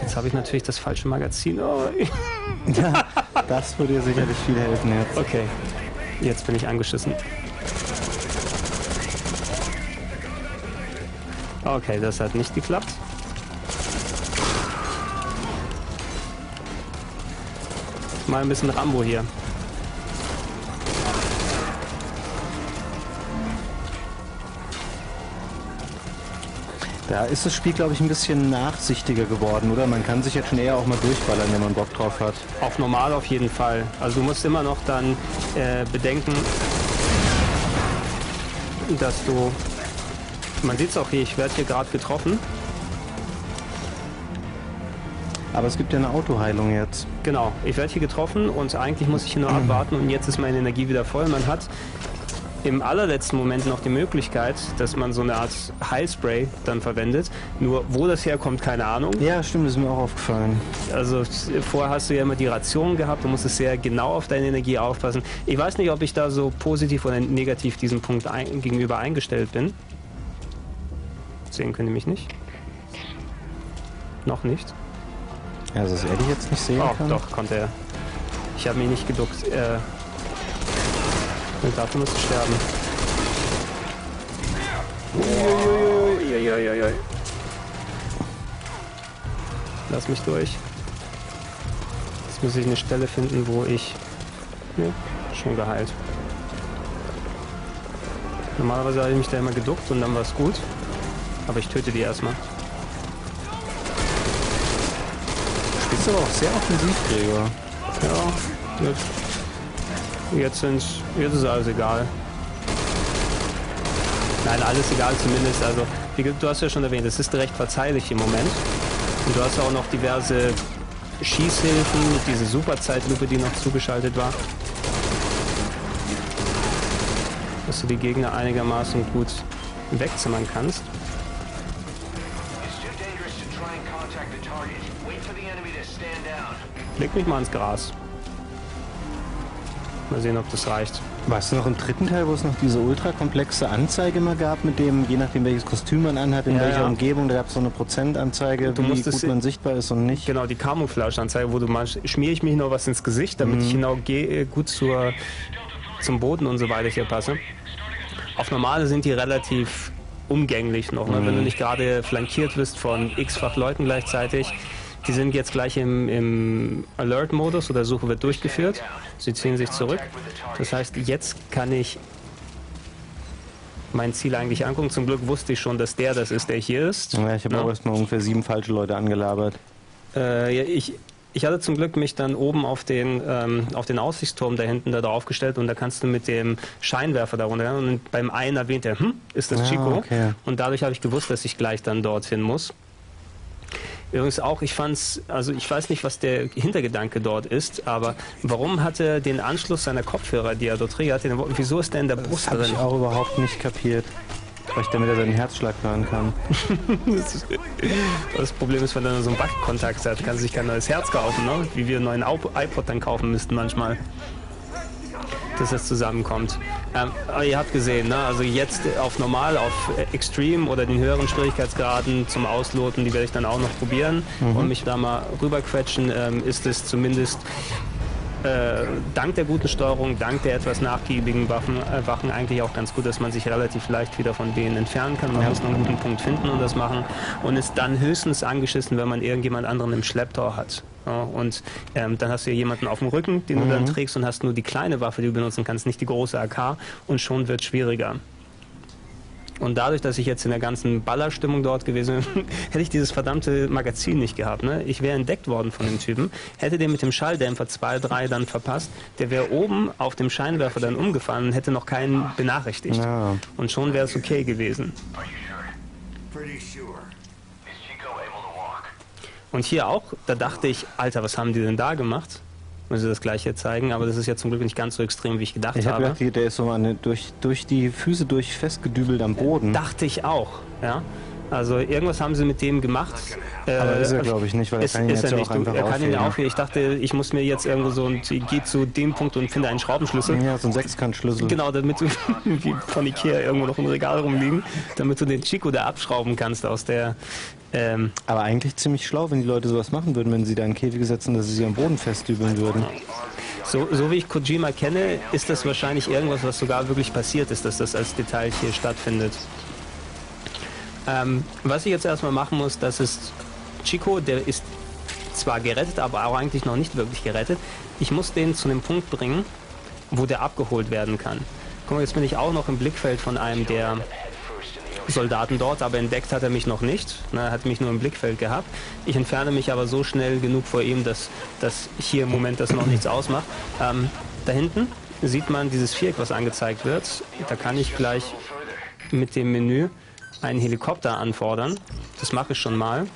Jetzt habe ich natürlich das falsche Magazin. Oh. Ja, das würde dir sicherlich viel helfen jetzt. Okay, jetzt bin ich angeschissen. Okay, das hat nicht geklappt. Mal ein bisschen Rambo hier. Da ist das Spiel, glaube ich, ein bisschen nachsichtiger geworden, oder? Man kann sich jetzt schon eher auch mal durchballern, wenn man Bock drauf hat. Auf normal auf jeden Fall. Also du musst immer noch dann äh, bedenken, dass du... Man sieht es auch hier, ich werde hier gerade getroffen. Aber es gibt ja eine Autoheilung jetzt. Genau, ich werde hier getroffen und eigentlich muss ich hier nur abwarten und jetzt ist meine Energie wieder voll. Man hat... im allerletzten Moment noch die Möglichkeit, dass man so eine Art Heilspray dann verwendet. Nur wo das herkommt, keine Ahnung. Ja, stimmt, das ist mir auch aufgefallen. Also vorher hast du ja immer die Ration gehabt, du musstest sehr genau auf deine Energie aufpassen. Ich weiß nicht, ob ich da so positiv oder negativ diesem Punkt ein gegenüber eingestellt bin. Sehen können die mich nicht. Noch nicht. Also dass er die jetzt nicht sehen oh, kann? Doch, konnte er. Ich habe mich nicht geduckt. Äh, Und dafür musst du sterben. Uiuiui. Lass mich durch. Jetzt muss ich eine Stelle finden, wo ich... Ne, schon geheilt. Normalerweise habe ich mich da immer geduckt und dann war es gut. Aber ich töte die erstmal. Du spielst aber auch sehr offensiv, Gregor. Ja, gut. Jetzt, sind, jetzt ist alles egal. Nein, alles egal zumindest. Also, wie, du hast ja schon erwähnt, es ist recht verzeihlich im Moment. Und du hast ja auch noch diverse Schießhilfen, diese Superzeitlupe, die noch zugeschaltet war. Dass du die Gegner einigermaßen gut wegzimmern kannst. Leg mich mal ins Gras. Mal sehen, ob das reicht. Warst du noch im dritten Teil, wo es noch diese ultra komplexe Anzeige immer gab, mit dem, je nachdem welches Kostüm man anhat, in ja, welcher ja. Umgebung, da gab es so eine Prozentanzeige, du wie gut man sichtbar ist und nicht. Genau, die Camouflage-Anzeige, wo du meinst, schmiere ich mich noch was ins Gesicht, damit mhm. ich genau gut zur, zum Boden und so weiter hier passe. Auf normale sind die relativ umgänglich noch, mhm. wenn du nicht gerade flankiert wirst von x-fach Leuten gleichzeitig. Die sind jetzt gleich im, im Alert-Modus oder Suche wird durchgeführt. Sie ziehen sich zurück. Das heißt, jetzt kann ich mein Ziel eigentlich angucken. Zum Glück wusste ich schon, dass der das ist, der hier ist. Ja, ich habe ja. auch erstmal ungefähr sieben falsche Leute angelabert. Äh, ja, ich, ich hatte zum Glück mich dann oben auf den, ähm, auf den Aussichtsturm da hinten da drauf gestellt und da kannst du mit dem Scheinwerfer darunter. Und beim einen erwähnt er, hm, ist das ja, Chico? Okay. Und dadurch habe ich gewusst, dass ich gleich dann dorthin muss. Übrigens auch, ich fand's, also ich weiß nicht, was der Hintergedanke dort ist, aber warum hat er den Anschluss seiner Kopfhörer, die er dort trägt, und wieso ist der in der Brust? Das habe ich auch überhaupt nicht kapiert. Vielleicht damit er seinen Herzschlag hören kann. Das Problem ist, wenn er nur so einen Backkontakt hat, kann sich kein neues Herz kaufen, ne? Wie wir einen neuen iPod dann kaufen müssten manchmal. Dass das zusammenkommt. Ähm, aber ihr habt gesehen, ne? Also jetzt auf normal, auf Extreme oder den höheren Schwierigkeitsgraden zum Ausloten, die werde ich dann auch noch probieren mhm. und mich da mal rüberquetschen, ähm, ist es zumindest äh, dank der guten Steuerung, dank der etwas nachgiebigen Waffen, äh, Wachen eigentlich auch ganz gut, dass man sich relativ leicht wieder von denen entfernen kann. Man muss noch einen guten Punkt finden und das machen und ist dann höchstens angeschissen, wenn man irgendjemand anderen im Schlepptau hat. Ja, und ähm, dann hast du ja jemanden auf dem Rücken, den mhm. du dann trägst und hast nur die kleine Waffe, die du benutzen kannst, nicht die große A K und schon wird es schwieriger. Und dadurch, dass ich jetzt in der ganzen Ballerstimmung dort gewesen bin, hätte ich dieses verdammte Magazin nicht gehabt. Ne? Ich wäre entdeckt worden von dem Typen, hätte den mit dem Schalldämpfer zwei, drei dann verpasst, der wäre oben auf dem Scheinwerfer dann umgefahren und hätte noch keinen benachrichtigt. No. Und schon wäre es okay gewesen. Und hier auch, da dachte ich, Alter, was haben die denn da gemacht? Muss ich das gleich hier zeigen, aber das ist ja zum Glück nicht ganz so extrem, wie ich gedacht ich hab habe. Ich habe der ist so mal eine, durch, durch die Füße durch festgedübelt am Boden. Dachte ich auch, ja. Also irgendwas haben sie mit dem gemacht. Aber äh, ist er glaube ich nicht, weil er kann ihn jetzt auch einfach Er kann ihn ja aufheben. Ich dachte, ich muss mir jetzt irgendwo so und gehe zu dem Punkt und finde einen Schraubenschlüssel. Ja, so einen Sechskantschlüssel. Genau, damit du wie von Ikea irgendwo noch im Regal rumliegen, damit du den Chico da abschrauben kannst aus der... Ähm, aber eigentlich ziemlich schlau, wenn die Leute sowas machen würden, wenn sie da in Käfige setzen, dass sie sie am Boden festdübeln würden. So, so wie ich Kojima kenne, ist das wahrscheinlich irgendwas, was sogar wirklich passiert ist, dass das als Detail hier stattfindet. Ähm, was ich jetzt erstmal machen muss, das ist Chico, der ist zwar gerettet, aber auch eigentlich noch nicht wirklich gerettet. Ich muss den zu einem Punkt bringen, wo der abgeholt werden kann. Guck mal, jetzt bin ich auch noch im Blickfeld von einem der Soldaten dort, aber entdeckt hat er mich noch nicht. Er hat mich nur im Blickfeld gehabt. Ich entferne mich aber so schnell genug vor ihm, dass, dass hier im Moment das noch nichts ausmacht. Ähm, da hinten sieht man dieses Viereck, was angezeigt wird. Da kann ich gleich mit dem Menü einen Helikopter anfordern. Das mache ich schon mal.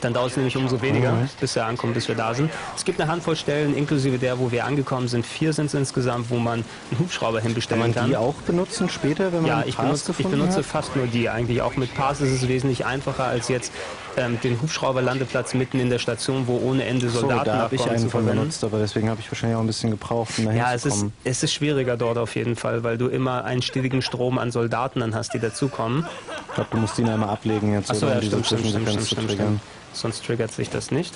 Dann dauert es nämlich umso weniger, bis er ankommt, bis wir da sind. Es gibt eine Handvoll Stellen, inklusive der, wo wir angekommen sind. Vier sind es insgesamt, wo man einen Hubschrauber hinbestellen kann. Kann man die auch benutzen später, wenn man ja, ich Paz benutze, ich benutze hat? Fast nur die eigentlich. Auch mit Paz ist es wesentlich einfacher, als jetzt ähm, den Hubschrauberlandeplatz mitten in der Station, wo ohne Ende Soldaten so, da habe ich einen von benutzt, aber deswegen habe ich wahrscheinlich auch ein bisschen gebraucht, um da hinzukommen. Ja, es ist, es ist schwieriger dort auf jeden Fall, weil du immer einen stetigen Strom an Soldaten dann hast, die dazukommen. Ich glaube, du musst ihn einmal ablegen jetzt. Achso, ja, stimmt, stimmt, stimmt, stimmt, stimmt, stimmt. Sonst triggert sich das nicht.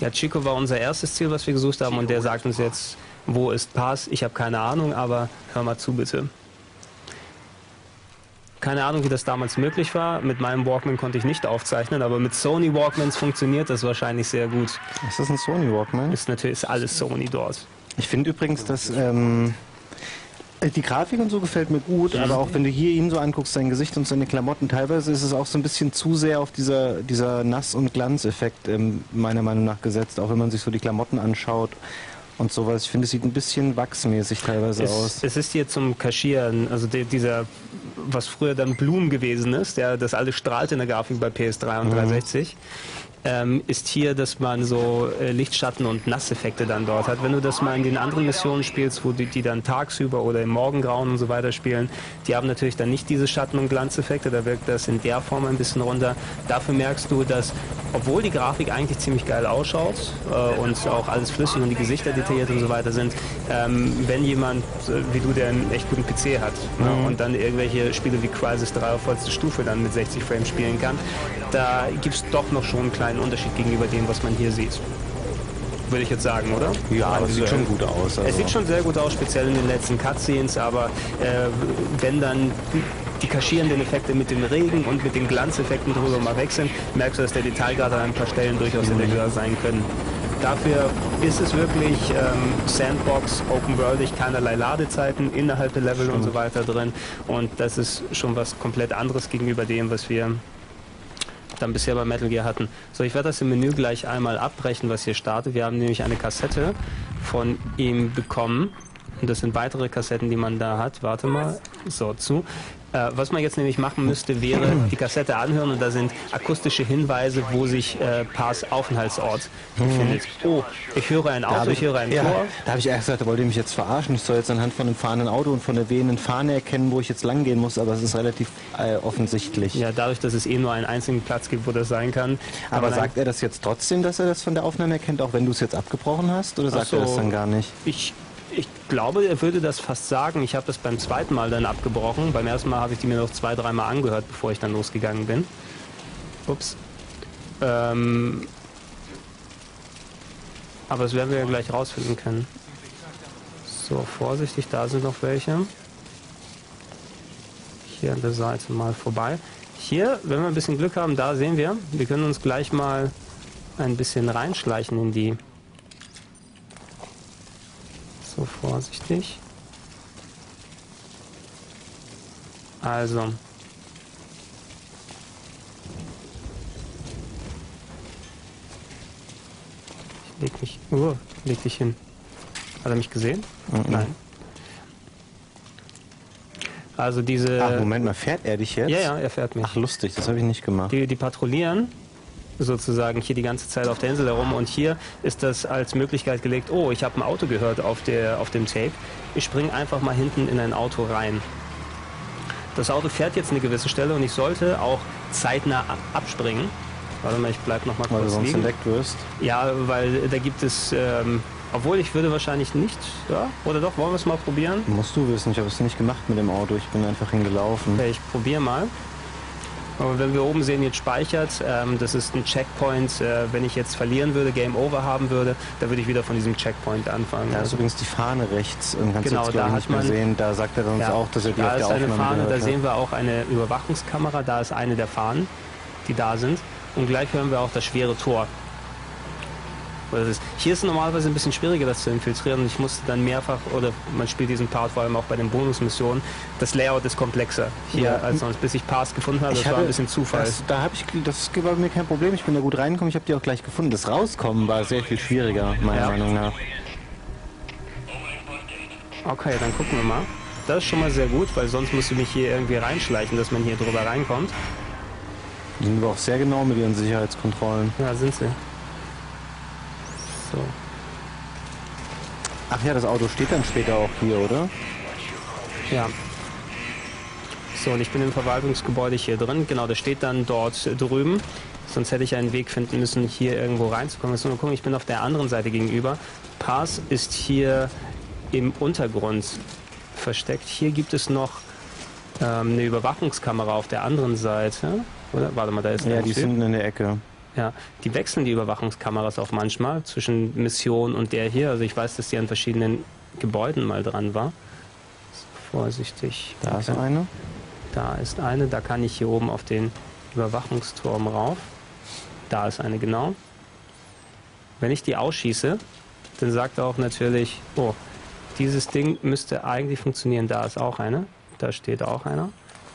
Ja, Chico war unser erstes Ziel, was wir gesucht haben, und der sagt uns jetzt, wo ist Paz? Ich habe keine Ahnung, aber hör mal zu, bitte. Keine Ahnung, wie das damals möglich war. Mit meinem Walkman konnte ich nicht aufzeichnen, aber mit Sony Walkmans funktioniert das wahrscheinlich sehr gut. Ist das ein Sony Walkman? Ist natürlich ist alles Sony dort. Ich finde übrigens, dass... Ähm Die Grafik und so gefällt mir gut, aber auch wenn du hier ihn so anguckst, sein Gesicht und seine Klamotten, teilweise ist es auch so ein bisschen zu sehr auf dieser, dieser Nass- und Glanzeffekt ähm, meiner Meinung nach gesetzt, auch wenn man sich so die Klamotten anschaut und sowas. Ich finde, es sieht ein bisschen wachsmäßig teilweise es, aus. Es ist hier zum Kaschieren, also de, dieser, was früher dann Blumen gewesen ist, der, das alles strahlt in der Grafik bei P S drei und mhm. dreihundertsechzig. Ähm, ist hier, dass man so äh, Lichtschatten und Nasseffekte dann dort hat. Wenn du das mal in den anderen Missionen spielst, wo die, die dann tagsüber oder im Morgengrauen und so weiter spielen, die haben natürlich dann nicht diese Schatten- und Glanzeffekte, da wirkt das in der Form ein bisschen runter. Dafür merkst du, dass, obwohl die Grafik eigentlich ziemlich geil ausschaut äh, und auch alles flüssig und die Gesichter detailliert und so weiter sind, ähm, wenn jemand äh, wie du, der einen echt guten P C hat mhm. ne, und dann irgendwelche Spiele wie Crysis drei auf vollste Stufe dann mit sechzig Frames spielen kann, da gibt es doch noch schon einen kleinen Unterschied gegenüber dem, was man hier sieht. Würde ich jetzt sagen, oder? Ja, aber es sieht schon gut aus. Also. Es sieht schon sehr gut aus, speziell in den letzten Cutscenes, aber äh, wenn dann die kaschierenden Effekte mit dem Regen und mit den Glanzeffekten drüber mal weg sind, merkst du, dass der Detailgrad an ein paar Stellen durchaus mhm. in der sein können. Dafür ist es wirklich ähm, Sandbox, open-worldig, keinerlei Ladezeiten innerhalb der Level Stimmt. und so weiter drin und das ist schon was komplett anderes gegenüber dem, was wir dann bisher bei Metal Gear hatten. So, ich werde das im Menü gleich einmal abbrechen, was hier startet. Wir haben nämlich eine Kassette von ihm bekommen. Und das sind weitere Kassetten, die man da hat. Warte mal. So, zu. Äh, was man jetzt nämlich machen müsste, wäre die Kassette anhören und da sind akustische Hinweise, wo sich äh, Paz Aufenthaltsort mhm. befindet. Oh, ich höre ein Auto, ich, ich höre ein ja, Tor. Da habe ich erst gesagt, da wollte ich mich jetzt verarschen. Ich soll jetzt anhand von einem fahrenden Auto und von der wehenden Fahne erkennen, wo ich jetzt lang gehen muss, aber es ist relativ äh, offensichtlich. Ja, dadurch, dass es eh nur einen einzigen Platz gibt, wo das sein kann. Aber sagt er das jetzt trotzdem, dass er das von der Aufnahme erkennt, auch wenn du es jetzt abgebrochen hast? Oder sagt so, er das dann gar nicht? Ich Ich glaube, er würde das fast sagen. Ich habe das beim zweiten Mal dann abgebrochen. Beim ersten Mal habe ich die mir noch zwei, dreimal angehört, bevor ich dann losgegangen bin. Ups. Ähm, aber das werden wir ja gleich rausfinden können. So, vorsichtig, da sind noch welche. Hier an der Seite mal vorbei. Hier, wenn wir ein bisschen Glück haben, da sehen wir. Wir können uns gleich mal ein bisschen reinschleichen in die. So, vorsichtig. Also. Ich leg mich. Oh, leg dich hin. Hat er mich gesehen? Mhm. Nein. Also diese... Ach, Moment mal, fährt er dich jetzt? Ja, ja, er fährt mich. Ach, lustig, das habe ich nicht gemacht. Die, die patrouillieren sozusagen hier die ganze Zeit auf der Insel herum und hier ist das als Möglichkeit gelegt, oh, ich habe ein Auto gehört auf, der, auf dem Tape, ich springe einfach mal hinten in ein Auto rein. Das Auto fährt jetzt eine gewisse Stelle und ich sollte auch zeitnah abspringen. Warte mal, ich bleib noch mal kurz liegen. Weil du sonst entdeckt wirst? Ja, weil da gibt es... Ähm, Obwohl, ich würde wahrscheinlich nicht, ja? Oder doch, wollen wir es mal probieren? Musst du wissen, ich habe es nicht gemacht mit dem Auto, ich bin einfach hingelaufen. Okay, ich probiere mal. Aber wenn wir oben sehen, jetzt speichert, ähm, das ist ein Checkpoint, äh, wenn ich jetzt verlieren würde, Game Over haben würde, da würde ich wieder von diesem Checkpoint anfangen. Da ja, ist also übrigens die Fahne rechts, kannst genau, du jetzt da nicht man, mehr sehen, da sagt er uns ja, auch, dass er die da auf der ist eine Fahne, gehört, da ja. sehen wir auch eine Überwachungskamera, da ist eine der Fahnen, die da sind. Und gleich hören wir auch das schwere Tor. Ist. Hier ist es normalerweise ein bisschen schwieriger, das zu infiltrieren und ich musste dann mehrfach, oder man spielt diesen Part vor allem auch bei den Bonusmissionen, das Layout ist komplexer hier ja. als sonst, bis ich Paz gefunden habe, ich das hatte, war ein bisschen Zufall. Das, da hab ich, das war bei mir kein Problem, ich bin da gut reingekommen, ich habe die auch gleich gefunden. Das Rauskommen war sehr viel schwieriger, meiner ja. Meinung nach. Okay, dann gucken wir mal. Das ist schon mal sehr gut, weil sonst musst du mich hier irgendwie reinschleichen, dass man hier drüber reinkommt. Sind wir auch sehr genau mit ihren Sicherheitskontrollen. Ja, sind sie. So. Ach ja, das Auto steht dann später auch hier, oder? Ja. So, und ich bin im Verwaltungsgebäude hier drin. Genau, das steht dann dort drüben. Sonst hätte ich einen Weg finden müssen, hier irgendwo reinzukommen. Jetzt mal gucken, ich bin auf der anderen Seite gegenüber. Paz ist hier im Untergrund versteckt. Hier gibt es noch ähm, eine Überwachungskamera auf der anderen Seite. Oder? Warte mal, da ist ja, die sind in der Ecke. Ja, die wechseln die Überwachungskameras auch manchmal zwischen Mission und der hier. Also ich weiß, dass die an verschiedenen Gebäuden mal dran war. So, vorsichtig. Da okay. ist eine. Da ist eine. Da kann ich hier oben auf den Überwachungsturm rauf. Da ist eine, genau. Wenn ich die ausschieße, dann sagt er auch natürlich, oh, dieses Ding müsste eigentlich funktionieren. Da ist auch eine. Da steht auch einer.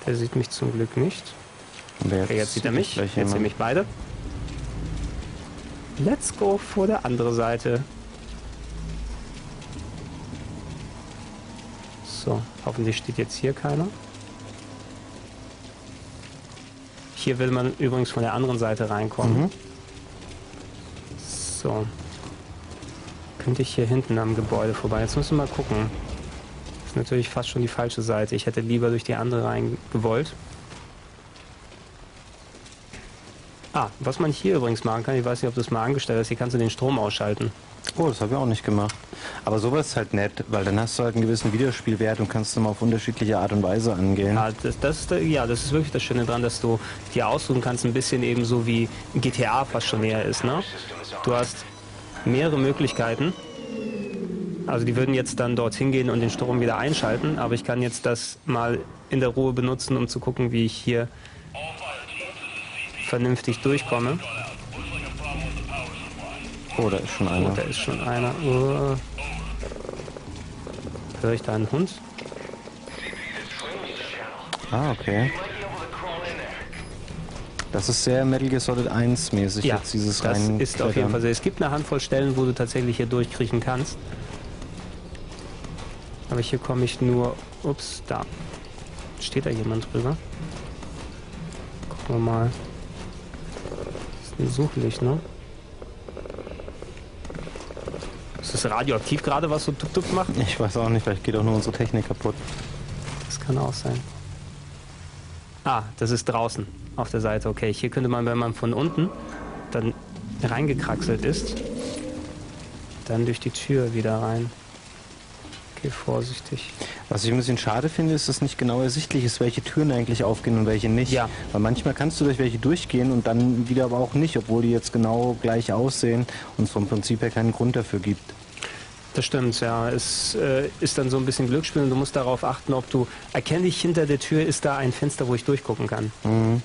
Der sieht mich zum Glück nicht. Jetzt, okay, jetzt sieht er mich. Jetzt sehen mich beide. Let's go vor der andere Seite. So, hoffentlich steht jetzt hier keiner. Hier will man übrigens von der anderen Seite reinkommen. Mhm. So. Könnte ich hier hinten am Gebäude vorbei. Jetzt müssen wir mal gucken. Das ist natürlich fast schon die falsche Seite. Ich hätte lieber durch die andere rein gewollt. Ah, was man hier übrigens machen kann, ich weiß nicht, ob das mal angestellt ist, hier kannst du den Strom ausschalten. Oh, das habe ich auch nicht gemacht. Aber sowas ist halt nett, weil dann hast du halt einen gewissen Videospielwert und kannst du mal auf unterschiedliche Art und Weise angehen. Ja, das, das, ja, das ist wirklich das Schöne dran, dass du dir aussuchen kannst, ein bisschen eben so wie G T A fast schon näher ist, ne? Du hast mehrere Möglichkeiten. Also die würden jetzt dann dorthin gehen und den Strom wieder einschalten, aber ich kann jetzt das mal in der Ruhe benutzen, um zu gucken, wie ich hier vernünftig durchkomme. Oh, da ist schon einer. Oh, da ist schon einer. Oh. Höre ich da einen Hund? Ah, okay. Das ist sehr Metal Gear Solid eins mäßig. Ja, jetzt dieses das ist auf jeden Fall sehr. Es gibt eine Handvoll Stellen, wo du tatsächlich hier durchkriechen kannst. Aber hier komme ich nur... Ups, da. Steht da jemand drüber? Gucken wir mal. Suchlicht, ne? Ist das radioaktiv gerade, was so tup-tup macht? Ich weiß auch nicht, vielleicht geht auch nur unsere Technik kaputt. Das kann auch sein. Ah, das ist draußen auf der Seite. Okay, hier könnte man, wenn man von unten dann reingekraxelt ist, dann durch die Tür wieder rein. Okay, vorsichtig. Was ich ein bisschen schade finde, ist, dass nicht genau ersichtlich ist, welche Türen eigentlich aufgehen und welche nicht. Ja. Weil manchmal kannst du durch welche durchgehen und dann wieder aber auch nicht, obwohl die jetzt genau gleich aussehen und es vom Prinzip her keinen Grund dafür gibt. Das stimmt, ja. Es äh, ist dann so ein bisschen Glücksspiel und du musst darauf achten, ob du... Erkenne ich, hinter der Tür ist da ein Fenster, wo ich durchgucken kann. Mhm.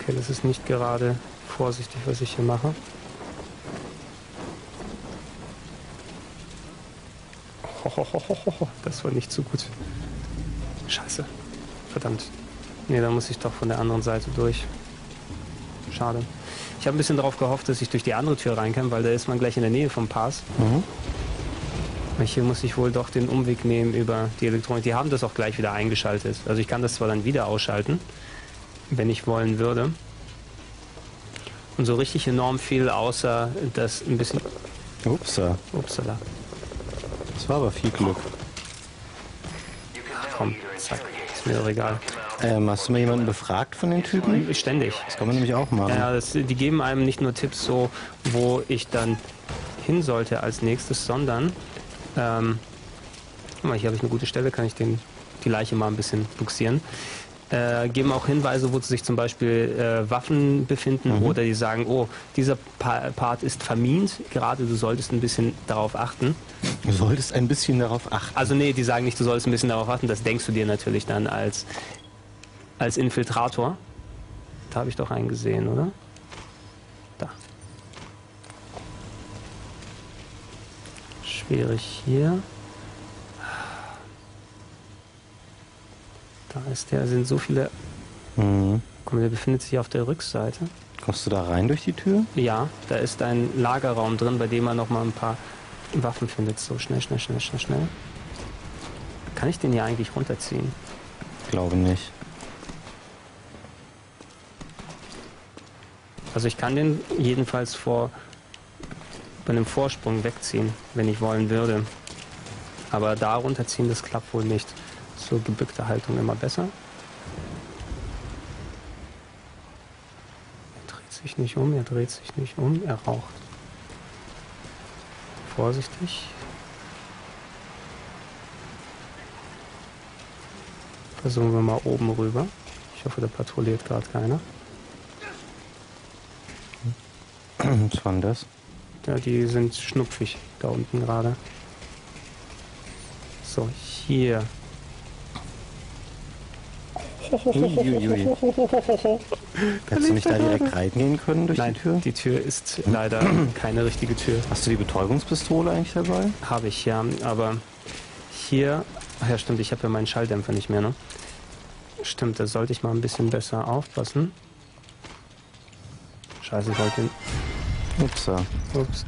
Okay, das ist nicht gerade vorsichtig, was ich hier mache. Ho, ho, ho, ho, ho. Das war nicht so gut. Scheiße. Verdammt. Ne, da muss ich doch von der anderen Seite durch. Schade. Ich habe ein bisschen darauf gehofft, dass ich durch die andere Tür rein kann, weil da ist man gleich in der Nähe vom Pass. Mhm. Und hier muss ich wohl doch den Umweg nehmen über die Elektronik. Die haben das auch gleich wieder eingeschaltet. Also ich kann das zwar dann wieder ausschalten, wenn ich wollen würde. Und so richtig enorm viel, außer dass ein bisschen... Upsa. Upsala. Das war aber viel Glück. Ach, komm, zack. Ist mir doch egal. Ähm, hast du mal jemanden befragt von den Typen? Ständig. Das kann man nämlich auch machen. Ja, das, die geben einem nicht nur Tipps, so wo ich dann hin sollte als nächstes, sondern ähm, guck mal, hier habe ich eine gute Stelle, kann ich den, die Leiche mal ein bisschen buxieren. Äh, geben auch Hinweise, wo sich zum Beispiel äh, Waffen befinden, mhm. oder die sagen, oh, dieser pa Part ist vermint, gerade du solltest ein bisschen darauf achten. Du solltest ein bisschen darauf achten? Also nee, die sagen nicht, du solltest ein bisschen darauf achten, das denkst du dir natürlich dann als als Infiltrator. Da habe ich doch einen gesehen, oder? Da. Schwierig hier. Da ist der, sind so viele. Mhm. Komm, der befindet sich auf der Rückseite. Kommst du da rein durch die Tür? Ja, da ist ein Lagerraum drin, bei dem man noch mal ein paar Waffen findet. So, schnell, schnell, schnell, schnell, schnell. Kann ich den hier eigentlich runterziehen? Glaube nicht. Also ich kann den jedenfalls vor bei einem Vorsprung wegziehen, wenn ich wollen würde. Aber da runterziehen, das klappt wohl nicht. So gebückte Haltung immer besser. Er dreht sich nicht um, er dreht sich nicht um, er raucht. Vorsichtig. Versuchen wir mal oben rüber. Ich hoffe, da patrouilliert gerade keiner. Was war denn das? Ja, die sind schnupfig da unten gerade. So, hier. Hättest du nicht da direkt reingehen können durch die Tür? Nein, die Tür ist leider keine richtige Tür. Hast du die Betäubungspistole eigentlich dabei? Habe ich, ja, aber hier... Ach ja, stimmt, ich habe ja meinen Schalldämpfer nicht mehr, ne? Stimmt, da sollte ich mal ein bisschen besser aufpassen. Scheiße, ich wollte... Upsa. Ups.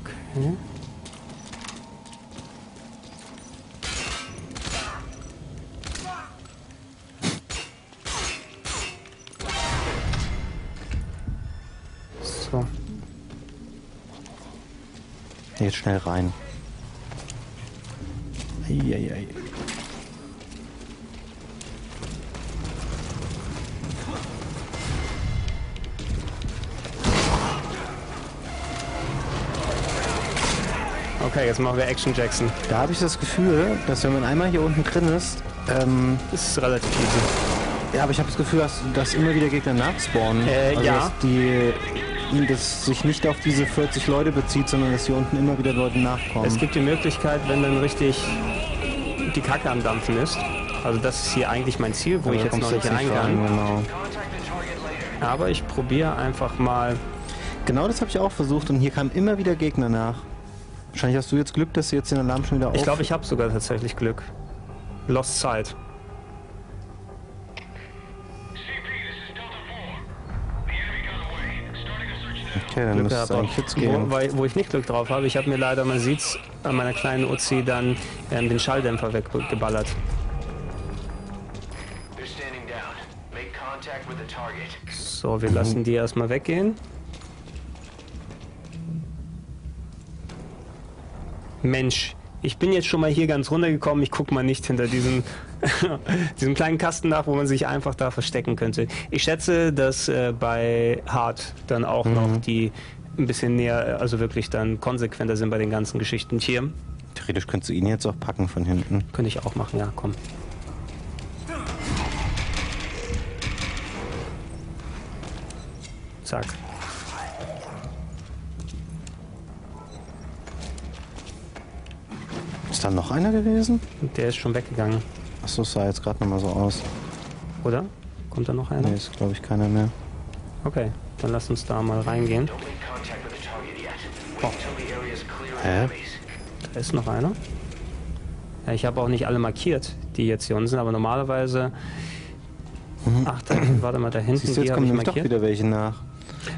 Okay. Jetzt schnell rein. Eieiei. Okay, jetzt machen wir Action Jackson. Da habe ich das Gefühl, dass wenn man einmal hier unten drin ist, ähm, das ist relativ easy. Ja, aber ich habe das Gefühl, dass, dass immer wieder Gegner nachspawnen. Äh, also ja. Dass die... das sich nicht auf diese vierzig Leute bezieht, sondern dass hier unten immer wieder Leute nachkommen. Es gibt die Möglichkeit, wenn dann richtig die Kacke am Dampfen ist. Also das ist hier eigentlich mein Ziel, wo aber ich jetzt noch nicht reingegangen bin. Genau. Aber ich probiere einfach mal... Genau das habe ich auch versucht und hier kamen immer wieder Gegner nach. Wahrscheinlich hast du jetzt Glück, dass du jetzt den Alarm schon wieder auf... Ich glaube, ich habe sogar tatsächlich Glück. Lost Sight. Okay, dann müsste es eigentlich jetzt gehen. Wo, weil, wo ich nicht Glück drauf habe, ich habe mir leider, man sieht's, an meiner kleinen Uzi dann ähm, den Schalldämpfer weggeballert. So, wir lassen die erstmal weggehen. Mensch, ich bin jetzt schon mal hier ganz runtergekommen, ich gucke mal nicht hinter diesem, diesem kleinen Kasten nach, wo man sich einfach da verstecken könnte. Ich schätze, dass äh, bei Hard dann auch mhm. noch die ein bisschen näher, also wirklich dann konsequenter sind bei den ganzen Geschichten hier. Theoretisch könntest du ihn jetzt auch packen von hinten. Könnte ich auch machen, ja, komm. Zack. Ist da noch einer gewesen? Der ist schon weggegangen. Achso, es sah jetzt gerade nochmal so aus. Oder? Kommt da noch einer? Nee, ist glaube ich keiner mehr. Okay, dann lass uns da mal reingehen. Oh. Hä? Da ist noch einer. Ja, ich habe auch nicht alle markiert, die jetzt hier unten sind, aber normalerweise... Mhm. Ach, da, warte mal, da hinten. Siehst du, jetzt kommen nämlich doch wieder welche nach.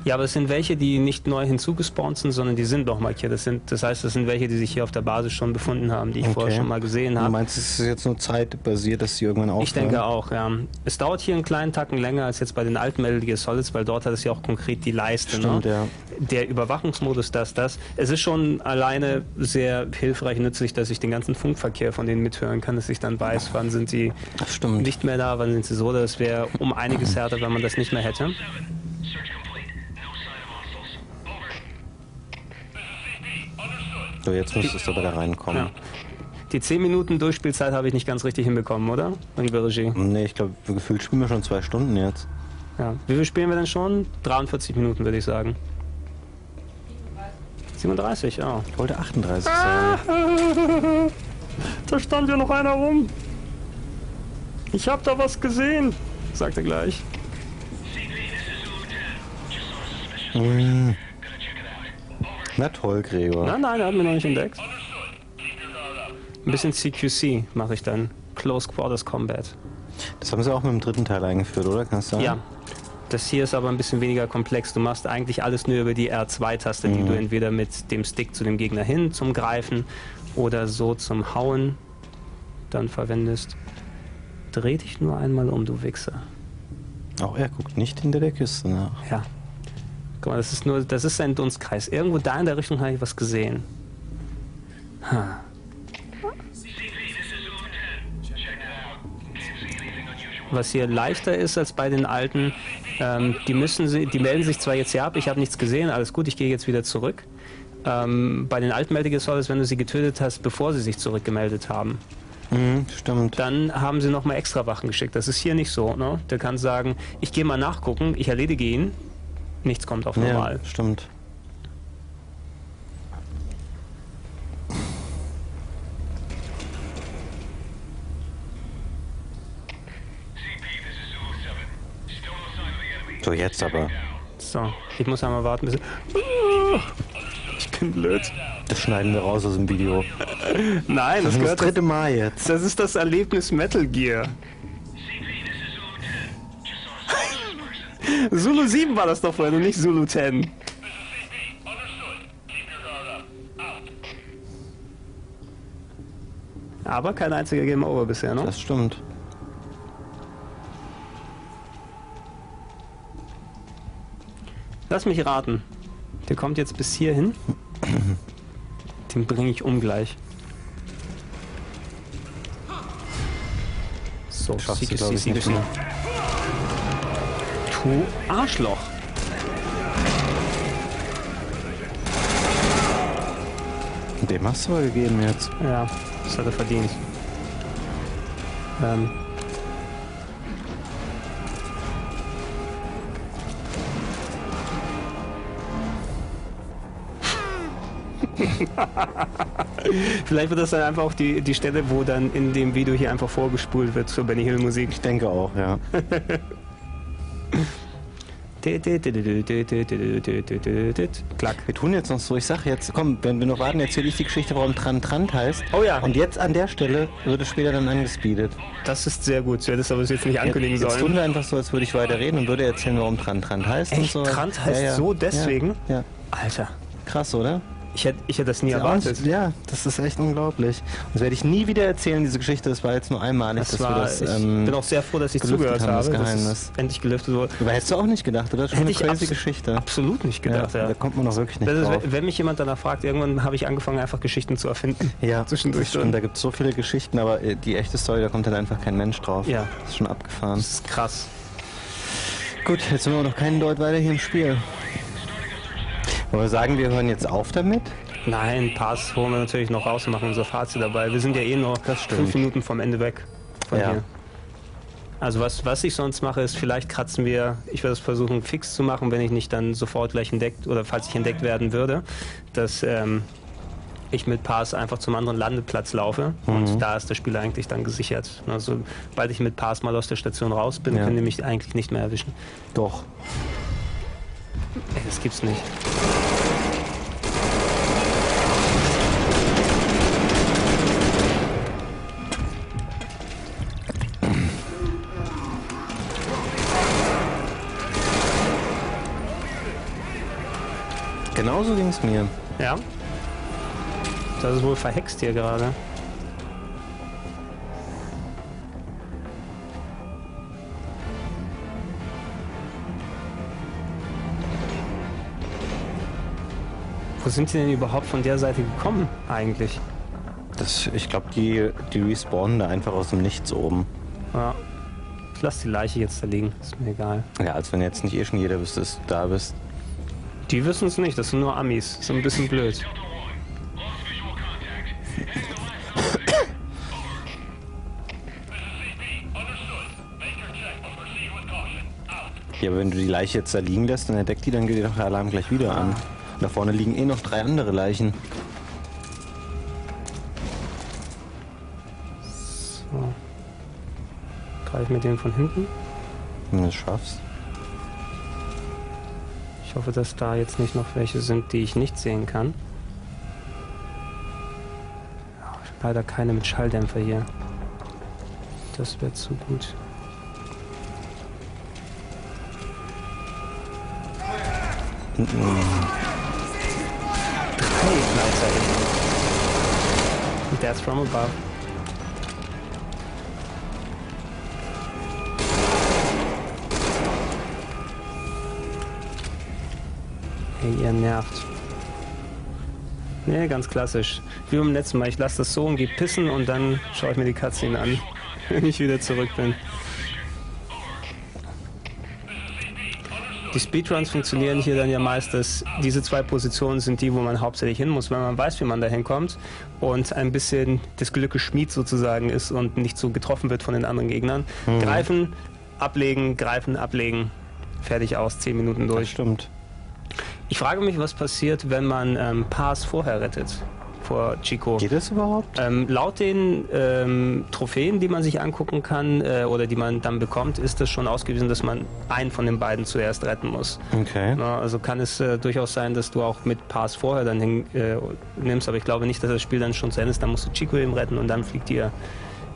Ja, aber es sind welche, die nicht neu hinzugespawnt sind, sondern die sind doch markiert. Das, sind, das heißt, das sind welche, die sich hier auf der Basis schon befunden haben, die ich okay. vorher schon mal gesehen habe. Du meinst, es ist jetzt nur zeitbasiert, dass sie irgendwann aufhören? Ich denke auch, ja. Es dauert hier einen kleinen Tacken länger als jetzt bei den alten Metal Gear Solids, weil dort hat es ja auch konkret die Leiste. Stimmt, ne? Ja. Der Überwachungsmodus, das, das. Es ist schon alleine sehr hilfreich, nützlich, dass ich den ganzen Funkverkehr von denen mithören kann, dass ich dann weiß, wann sind sie Stimmt. nicht mehr da, wann sind sie so. Das wäre um einiges härter, wenn man das nicht mehr hätte. So, jetzt müsstest du da reinkommen. Ja. Die zehn Minuten Durchspielzeit habe ich nicht ganz richtig hinbekommen, oder? Liebe Regie. Nee, ich glaube, gefühlt spielen wir schon zwei Stunden jetzt. Ja. Wie viel spielen wir denn schon? dreiundvierzig Minuten, würde ich sagen. siebenunddreißig, ja. Ich wollte achtunddreißig ah, sagen. Da stand ja noch einer rum. Ich habe da was gesehen, sagt er gleich. Mhm. Na toll, Gregor. Nein, nein, er hat mich noch nicht entdeckt. Ein bisschen C Q C mache ich dann. Close Quarters Combat. Das haben sie auch mit dem dritten Teil eingeführt, oder? Kannst du sagen? Ja. Das hier ist aber ein bisschen weniger komplex. Du machst eigentlich alles nur über die R zwei Taste, mhm. die du entweder mit dem Stick zu dem Gegner hin zum Greifen oder so zum Hauen dann verwendest. Dreh dich nur einmal um, du Wichser. Auch er guckt nicht hinter der Kiste nach. Ja. Guck mal, das ist nur, das ist ein Dunstkreis. Irgendwo da in der Richtung habe ich was gesehen. Ha. Was hier leichter ist als bei den alten, ähm, die müssen sie, die melden sich zwar jetzt hier ab, ich habe nichts gesehen, alles gut, ich gehe jetzt wieder zurück. Ähm, bei den alten Metal Gear Solid, wenn du sie getötet hast, bevor sie sich zurückgemeldet haben. Mhm, stimmt. Dann haben sie nochmal extra Wachen geschickt. Das ist hier nicht so, ne? Der kann sagen, ich gehe mal nachgucken, ich erledige ihn. Nichts kommt auf normal. Ja, stimmt. So, jetzt aber. So, ich muss einmal warten, bis... Ich bin blöd. Das schneiden wir raus aus dem Video. Nein, das, das gehört... Das dritte Mal jetzt. Das ist das Erlebnis Metal Gear. Zulu sieben war das doch vorhin und nicht Zulu zehn. Aber kein einziger Game Over bisher, ne? Das stimmt. Lass mich raten. Der kommt jetzt bis hierhin. Den bringe ich um gleich. So, Sieg ist Sieg, Sieg ist Sieg. Arschloch. Dem hast du mal gegeben jetzt. Ja, das hat er verdient. Ähm. Vielleicht wird das dann einfach auch die, die Stelle, wo dann in dem Video hier einfach vorgespult wird zur Benny Hill Musik. Ich denke auch, ja. Klack. Wir tun jetzt noch so, ich sag jetzt, komm, wenn wir noch warten, erzähle ich die Geschichte, warum Trantrant heißt. Oh ja. Und jetzt an der Stelle wird es später dann angespeedet. Das ist sehr gut, du hättest aber es jetzt nicht ankündigen sollen. Jetzt tun wir einfach so, als würde ich weiterreden und würde erzählen, warum Trantrant heißt. Echt? Und so. Trant heißt ja, ja. so deswegen? Ja, ja. Alter. Krass, oder? Ich hätte, ich hätte das nie ja, erwartet. Ja, das ist echt unglaublich. Das werde ich nie wieder erzählen, diese Geschichte. Das war jetzt nur einmalig. Das dass war, wir das, ähm, ich bin auch sehr froh, dass ich zugehört haben, habe, das Geheimnis. Dass es endlich gelüftet wurde. Aber hättest du auch nicht gedacht, oder? Das ist schon eine crazy Geschichte. Absolut nicht gedacht, ja, ja. Da kommt man doch wirklich nicht drauf. Ist, wenn mich jemand danach fragt, irgendwann habe ich angefangen, einfach Geschichten zu erfinden. Ja, zwischendurch schon. Da gibt es so viele Geschichten, aber die echte Story, da kommt dann einfach kein Mensch drauf. Ja. Das ist schon abgefahren. Das ist krass. Gut, jetzt sind wir noch keinen Deut weiter hier im Spiel. Wollen wir sagen, wir hören jetzt auf damit? Nein, Pass holen wir natürlich noch raus und machen unser Fazit dabei. Wir sind ja eh nur fünf Minuten vom Ende weg von ja. hier. Also was, was ich sonst mache, ist, vielleicht kratzen wir, ich werde es versuchen fix zu machen, wenn ich nicht dann sofort gleich entdeckt, oder falls ich entdeckt werden würde, dass ähm, ich mit Pass einfach zum anderen Landeplatz laufe mhm. und da ist das Spiel eigentlich dann gesichert. Also, sobald ich mit Pass mal aus der Station raus bin, ja. können die mich eigentlich nicht mehr erwischen. Doch. Ey, das gibt's nicht. Genauso ging es mir. Ja. Das ist wohl verhext hier gerade. Wo sind sie denn überhaupt von der Seite gekommen eigentlich? Das, ich glaube, die, die respawnen da einfach aus dem Nichts oben. Ja. Ich lasse die Leiche jetzt da liegen. Ist mir egal. Ja, als wenn jetzt nicht eh schon jeder wüsste, dass du da bist. Die wissen es nicht. Das sind nur Amis. Ist ein bisschen blöd. Ja, aber wenn du die Leiche jetzt da liegen lässt, dann entdeckt die, dann geht dir doch der Alarm gleich wieder an. Da vorne liegen eh noch drei andere Leichen. So. Greif mit dem von hinten. Wenn du es schaffst. Ich hoffe, dass da jetzt nicht noch welche sind, die ich nicht sehen kann. Ja, leider keine mit Schalldämpfer hier. Das wäre zu gut. Mm-mm. That's from above. Hey, ihr nervt. Ne, ganz klassisch. Wie beim letzten Mal. Ich lasse das so und gehe pissen und dann schaue ich mir die Cutscene an, wenn ich wieder zurück bin. Die Speedruns funktionieren hier dann ja meist, dass diese zwei Positionen sind die, wo man hauptsächlich hin muss, weil man weiß, wie man da hinkommt und ein bisschen des Glückes Schmied sozusagen ist und nicht so getroffen wird von den anderen Gegnern. Mhm. Greifen, ablegen, greifen, ablegen. Fertig aus, zehn Minuten durch. Das stimmt. Ich frage mich, was passiert, wenn man ähm, Paz vorher rettet. Vor Chico. Geht das überhaupt? Ähm, laut den ähm, Trophäen, die man sich angucken kann äh, oder die man dann bekommt, ist das schon ausgewiesen, dass man einen von den beiden zuerst retten muss. Okay. Na, also kann es äh, durchaus sein, dass du auch mit Pass vorher dann hin, äh, nimmst, aber ich glaube nicht, dass das Spiel dann schon zu Ende ist. Dann musst du Chico eben retten und dann fliegt ihr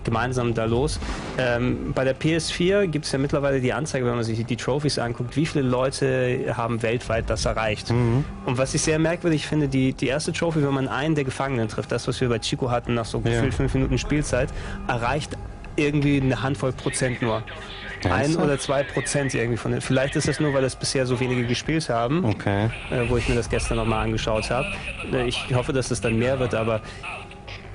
gemeinsam da los. Ähm, bei der P S vier gibt es ja mittlerweile die Anzeige, wenn man sich die, die Trophies anguckt, wie viele Leute haben weltweit das erreicht. Mhm. Und was ich sehr merkwürdig finde, die, die erste Trophy, wenn man einen der Gefangenen trifft, das, was wir bei Chico hatten, nach so gefühlt ja. fünf Minuten Spielzeit, erreicht irgendwie eine Handvoll Prozent nur. Ein oder zwei Prozent irgendwie von den. Vielleicht ist das nur, weil das bisher so wenige gespielt haben, okay. äh, wo ich mir das gestern nochmal angeschaut habe. Ich hoffe, dass das dann mehr wird, aber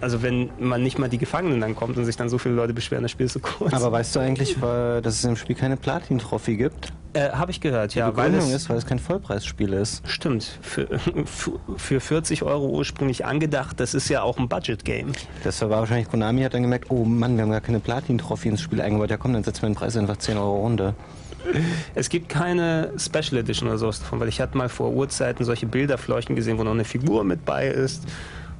also wenn man nicht mal die Gefangenen dann kommt und sich dann so viele Leute beschweren, das Spiel ist so kurz. Aber weißt du eigentlich, dass es im Spiel keine Platin-Trophy gibt? Äh, habe ich gehört, ja. Die Begründung ist, weil es kein Vollpreisspiel ist. Stimmt. Für, für vierzig Euro ursprünglich angedacht, das ist ja auch ein Budget-Game. Das war wahrscheinlich, Konami hat dann gemerkt, oh Mann, wir haben gar keine Platin-Trophy ins Spiel eingebaut. Ja komm, dann setzen wir den Preis einfach zehn Euro runter. Es gibt keine Special Edition oder sowas davon, weil ich hatte mal vor Urzeiten solche Bilderfleuchen gesehen, wo noch eine Figur mit bei ist.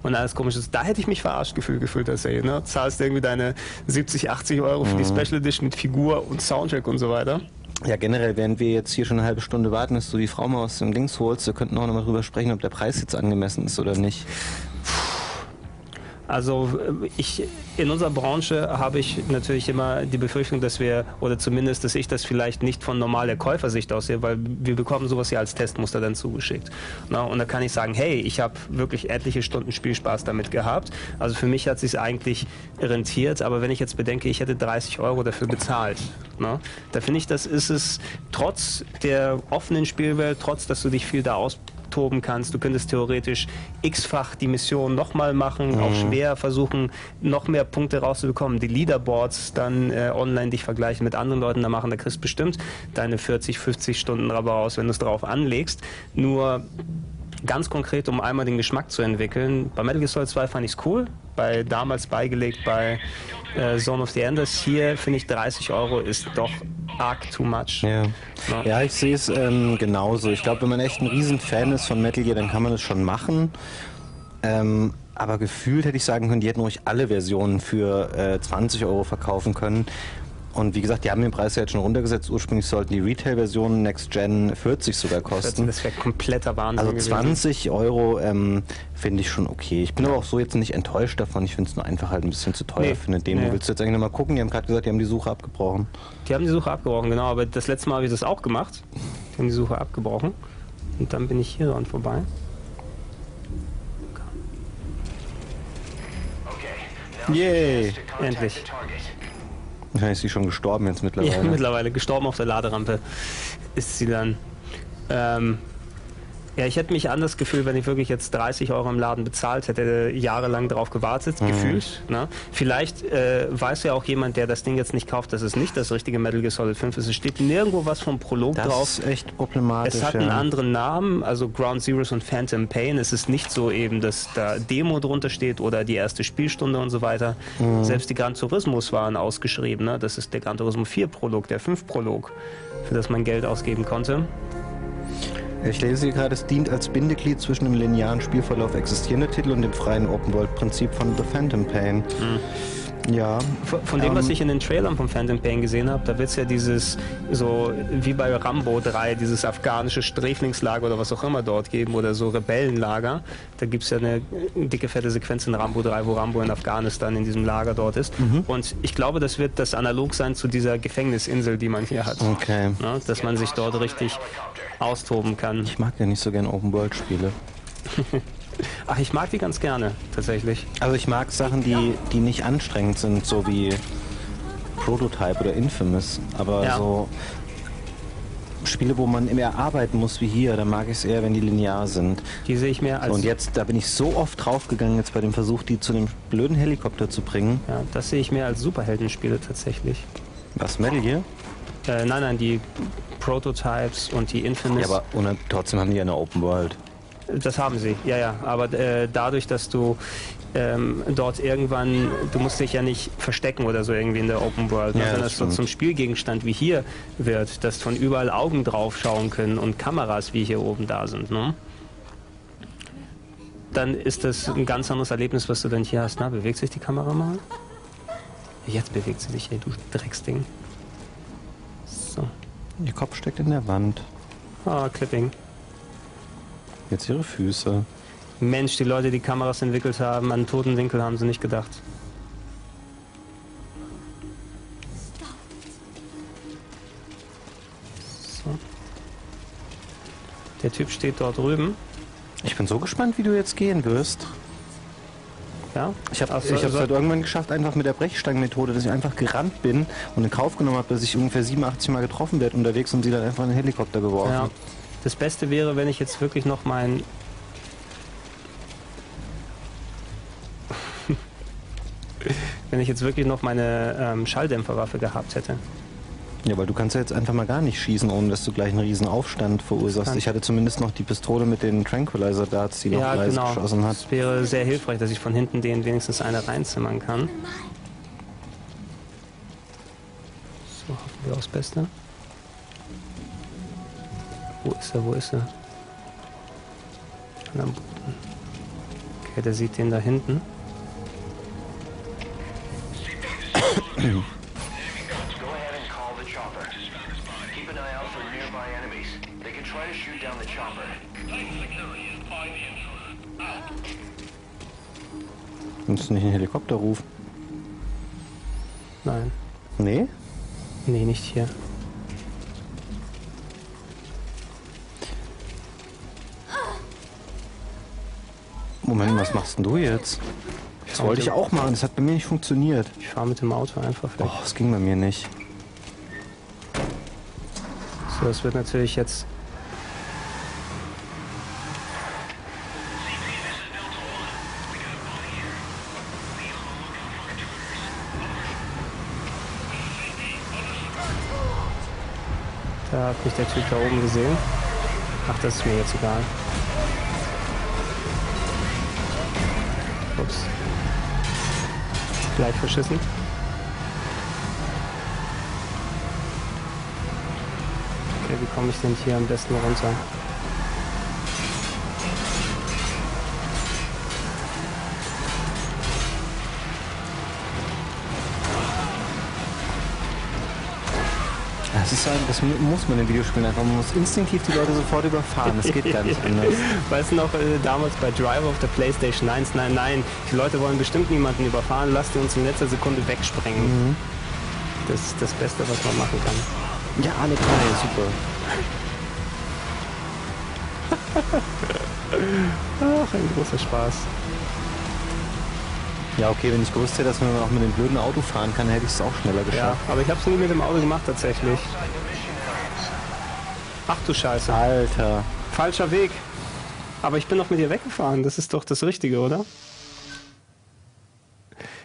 Und alles Komisches. Da hätte ich mich verarscht gefühlt, gefühlt als ey, ne? Zahlst irgendwie deine siebzig, achtzig Euro für die Special Edition mit Figur und Soundtrack und so weiter. Ja, generell, während wir jetzt hier schon eine halbe Stunde warten, dass du die Frau mal aus dem Dings holst, wir könnten auch nochmal drüber sprechen, ob der Preis jetzt angemessen ist oder nicht. Also ich, in unserer Branche habe ich natürlich immer die Befürchtung, dass wir, oder zumindest, dass ich das vielleicht nicht von normaler Käufersicht aus sehe, weil wir bekommen sowas ja als Testmuster dann zugeschickt. Na, und da kann ich sagen, hey, ich habe wirklich etliche Stunden Spielspaß damit gehabt. Also für mich hat es sich eigentlich rentiert, aber wenn ich jetzt bedenke, ich hätte dreißig Euro dafür bezahlt. Na, da finde ich, das ist es, trotz der offenen Spielwelt, trotz, dass du dich viel da aus toben kannst. Du könntest theoretisch x-fach die Mission nochmal machen, mhm. auch schwer versuchen, noch mehr Punkte rauszubekommen, die Leaderboards dann äh, online dich vergleichen mit anderen Leuten da machen, da kriegst bestimmt deine vierzig, fünfzig Stunden Rabber raus, wenn du es drauf anlegst. Nur ganz konkret, um einmal den Geschmack zu entwickeln, bei Metal Gear Solid zwei fand ich es cool, bei, damals beigelegt bei äh, Zone of the Enders. Hier finde ich dreißig Euro ist doch arg too much. Yeah. Ja. ja, ich sehe es ähm, genauso. Ich glaube, wenn man echt ein Riesenfan ist von Metal Gear, dann kann man das schon machen. Ähm, aber gefühlt hätte ich sagen können, die hätten ruhig alle Versionen für äh, zwanzig Euro verkaufen können. Und wie gesagt, die haben den Preis ja jetzt schon runtergesetzt. Ursprünglich sollten die Retail-Versionen Next Gen vierzig sogar kosten. Das wäre kompletter Wahnsinn. Also zwanzig Euro ähm, finde ich schon okay. Ich bin ja. aber auch so jetzt nicht enttäuscht davon. Ich finde es nur einfach halt ein bisschen zu teuer nee. für eine Demo. Nee. Willst du jetzt eigentlich nochmal gucken? Die haben gerade gesagt, die haben die Suche abgebrochen. Die haben die Suche abgebrochen, genau. Aber das letzte Mal habe ich das auch gemacht. Die haben die Suche abgebrochen. Und dann bin ich hier dran vorbei. Okay. Yay! Endlich. Ja, ist sie schon gestorben jetzt mittlerweile. Ja, mittlerweile gestorben auf der Laderampe ist sie dann. Ähm, ja, ich hätte mich anders gefühlt, wenn ich wirklich jetzt dreißig Euro im Laden bezahlt hätte, jahrelang drauf gewartet, mhm. gefühlt. Ne? Vielleicht äh, weiß ja auch jemand, der das Ding jetzt nicht kauft, dass es nicht das richtige Metal Gear Solid fünf ist. Es steht nirgendwo was vom Prolog das drauf. Das ist echt problematisch. Es hat ja. einen anderen Namen, also Ground Zeroes und Phantom Pain. Es ist nicht so eben, dass da Demo drunter steht oder die erste Spielstunde und so weiter. Mhm. Selbst die Gran Turismos waren ausgeschrieben. Ne? Das ist der Gran Turismo vier Prolog, der fünf Prolog, für das man Geld ausgeben konnte. Ich lese hier gerade, es dient als Bindeglied zwischen dem linearen Spielverlauf existierender Titel und dem freien Open-World-Prinzip von The Phantom Pain. Mhm. Ja. Von, von dem, ähm, was ich in den Trailern von Phantom Pain gesehen habe, da wird es ja dieses, so wie bei Rambo drei, dieses afghanische Sträflingslager oder was auch immer dort geben oder so Rebellenlager. Da gibt es ja eine dicke, fette Sequenz in Rambo drei, wo Rambo in Afghanistan in diesem Lager dort ist. Mhm. Und ich glaube, das wird das analog sein zu dieser Gefängnisinsel, die man hier hat. Okay. Ja, dass man sich dort richtig austoben kann. Ich mag ja nicht so gern Open-World-Spiele. Ach, ich mag die ganz gerne, tatsächlich. Also ich mag Sachen, die, die nicht anstrengend sind, so wie Prototype oder Infamous. Aber ja. so Spiele, wo man immer arbeiten muss, wie hier, da mag ich es eher, wenn die linear sind. Die sehe ich mehr als... So, und jetzt, da bin ich so oft draufgegangen, jetzt bei dem Versuch, die zu dem blöden Helikopter zu bringen. Ja, das sehe ich mehr als Superheldenspiele, tatsächlich. Was, Metal Gear? Äh, nein, nein, die Prototypes und die Infamous. Ja, aber und trotzdem haben die ja eine Open World. Das haben sie, ja, ja. Aber äh, dadurch, dass du ähm, dort irgendwann, du musst dich ja nicht verstecken oder so irgendwie in der Open World, sondern ja, das dass so zum Spielgegenstand wie hier wird, dass von überall Augen drauf schauen können und Kameras wie hier oben da sind, ne? Dann ist das ein ganz anderes Erlebnis, was du dann hier hast. Na, bewegt sich die Kamera mal? Jetzt bewegt sie sich, ey, du Drecksding. So. Ihr Kopf steckt in der Wand. Ah, Clipping. Jetzt ihre Füße. Mensch, die Leute, die Kameras entwickelt haben, an toten Winkel haben sie nicht gedacht. So. Der Typ steht dort drüben. Ich bin so gespannt, wie du jetzt gehen wirst. Ja? Ich habe es also, halt irgendwann geschafft, einfach mit der Brechstangenmethode, dass ich einfach gerannt bin und in Kauf genommen habe, dass ich ungefähr siebenundachtzig Mal getroffen werde unterwegs und sie dann einfach in den Helikopter geworfen. Ja. Das Beste wäre, wenn ich jetzt wirklich noch mein... wenn ich jetzt wirklich noch meine ähm, Schalldämpferwaffe gehabt hätte. Ja, weil du kannst ja jetzt einfach mal gar nicht schießen, ohne dass du gleich einen riesen Aufstand verursachst. Ich hatte zumindest noch die Pistole mit den Tranquilizer-Darts, die noch ja, leise genau. geschossen hat. Das wäre sehr hilfreich, dass ich von hinten denen wenigstens eine reinzimmern kann. So, hoffen wir aufs Beste. Wo ist er, wo ist er? An am Boden. Okay, der sieht den da hinten. Kannst du nicht einen Helikopter rufen? Nein. Nee? Nee, nicht hier. Moment, was machst denn du jetzt? Das wollte ich auch machen, das hat bei mir nicht funktioniert. Ich fahre mit dem Auto einfach weg. Oh, das ging bei mir nicht. So, das wird natürlich jetzt... Da hat mich der Typ da oben gesehen. Ach, das ist mir jetzt egal. Ups. Gleich verschissen. Okay, wie komme ich denn hier am besten runter? Das ist halt, das muss man in Videospielen einfach. Man muss instinktiv die Leute sofort überfahren. Das geht gar nicht anders. Weißt du noch, äh, damals bei Driver auf der PlayStation eins? Nein, nein, die Leute wollen bestimmt niemanden überfahren. Lasst uns in letzter Sekunde wegsprengen. Mhm. Das ist das Beste, was man machen kann. Ja, alle drei, super. Ach, ein großer Spaß. Ja, okay, wenn ich gewusst hätte, dass man auch mit dem blöden Auto fahren kann, hätte ich es auch schneller geschafft. Ja, aber ich habe es nie mit dem Auto gemacht, tatsächlich. Ach du Scheiße. Alter. Falscher Weg. Aber ich bin doch mit dir weggefahren. Das ist doch das Richtige, oder?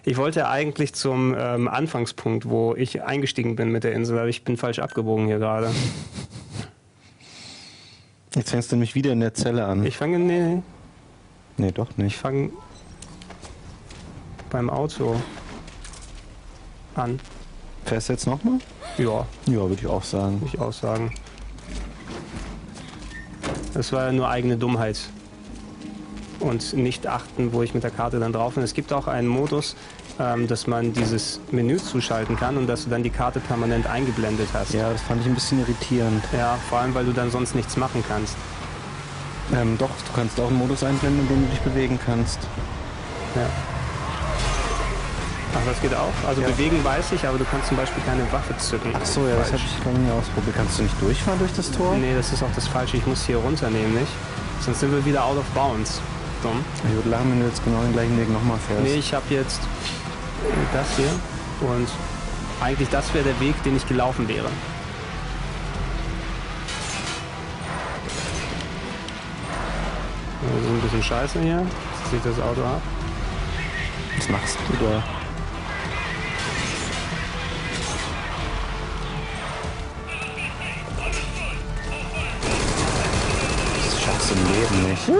Ich wollte eigentlich zum ähm, Anfangspunkt, wo ich eingestiegen bin mit der Insel, aber ich bin falsch abgebogen hier gerade. Jetzt fängst du mich wieder in der Zelle an. Ich fange... Nee. Nee, doch nicht. Ich fange... beim Auto an. Fährst du jetzt nochmal? Ja. Ja, würde ich auch sagen. Würde ich auch sagen. Das war ja nur eigene Dummheit. Und nicht achten, wo ich mit der Karte dann drauf bin. Es gibt auch einen Modus, ähm, dass man dieses Menü zuschalten kann und dass du dann die Karte permanent eingeblendet hast. Ja, das fand ich ein bisschen irritierend. Ja, vor allem, weil du dann sonst nichts machen kannst. Ähm, doch, du kannst auch einen Modus einblenden, in dem du dich bewegen kannst. Ja. Ach, das geht auch? Also ja. Bewegen weiß ich, aber du kannst zum Beispiel keine Waffe zücken. Ach so, ja, falsch. Das habe ich lange nie ausprobiert. Kannst du nicht durchfahren durch das Tor? Nee, das ist auch das Falsche. Ich muss hier runter, nämlich. Sonst sind wir wieder out of bounds. Dumm. Ich würde lachen, wenn du jetzt genau den gleichen Weg nochmal fährst. Nee, ich habe jetzt das hier. Und eigentlich das wäre der Weg, den ich gelaufen wäre. So ein bisschen scheiße hier. Jetzt zieht das Auto ab. Was machst du da? Im Leben nicht. Okay.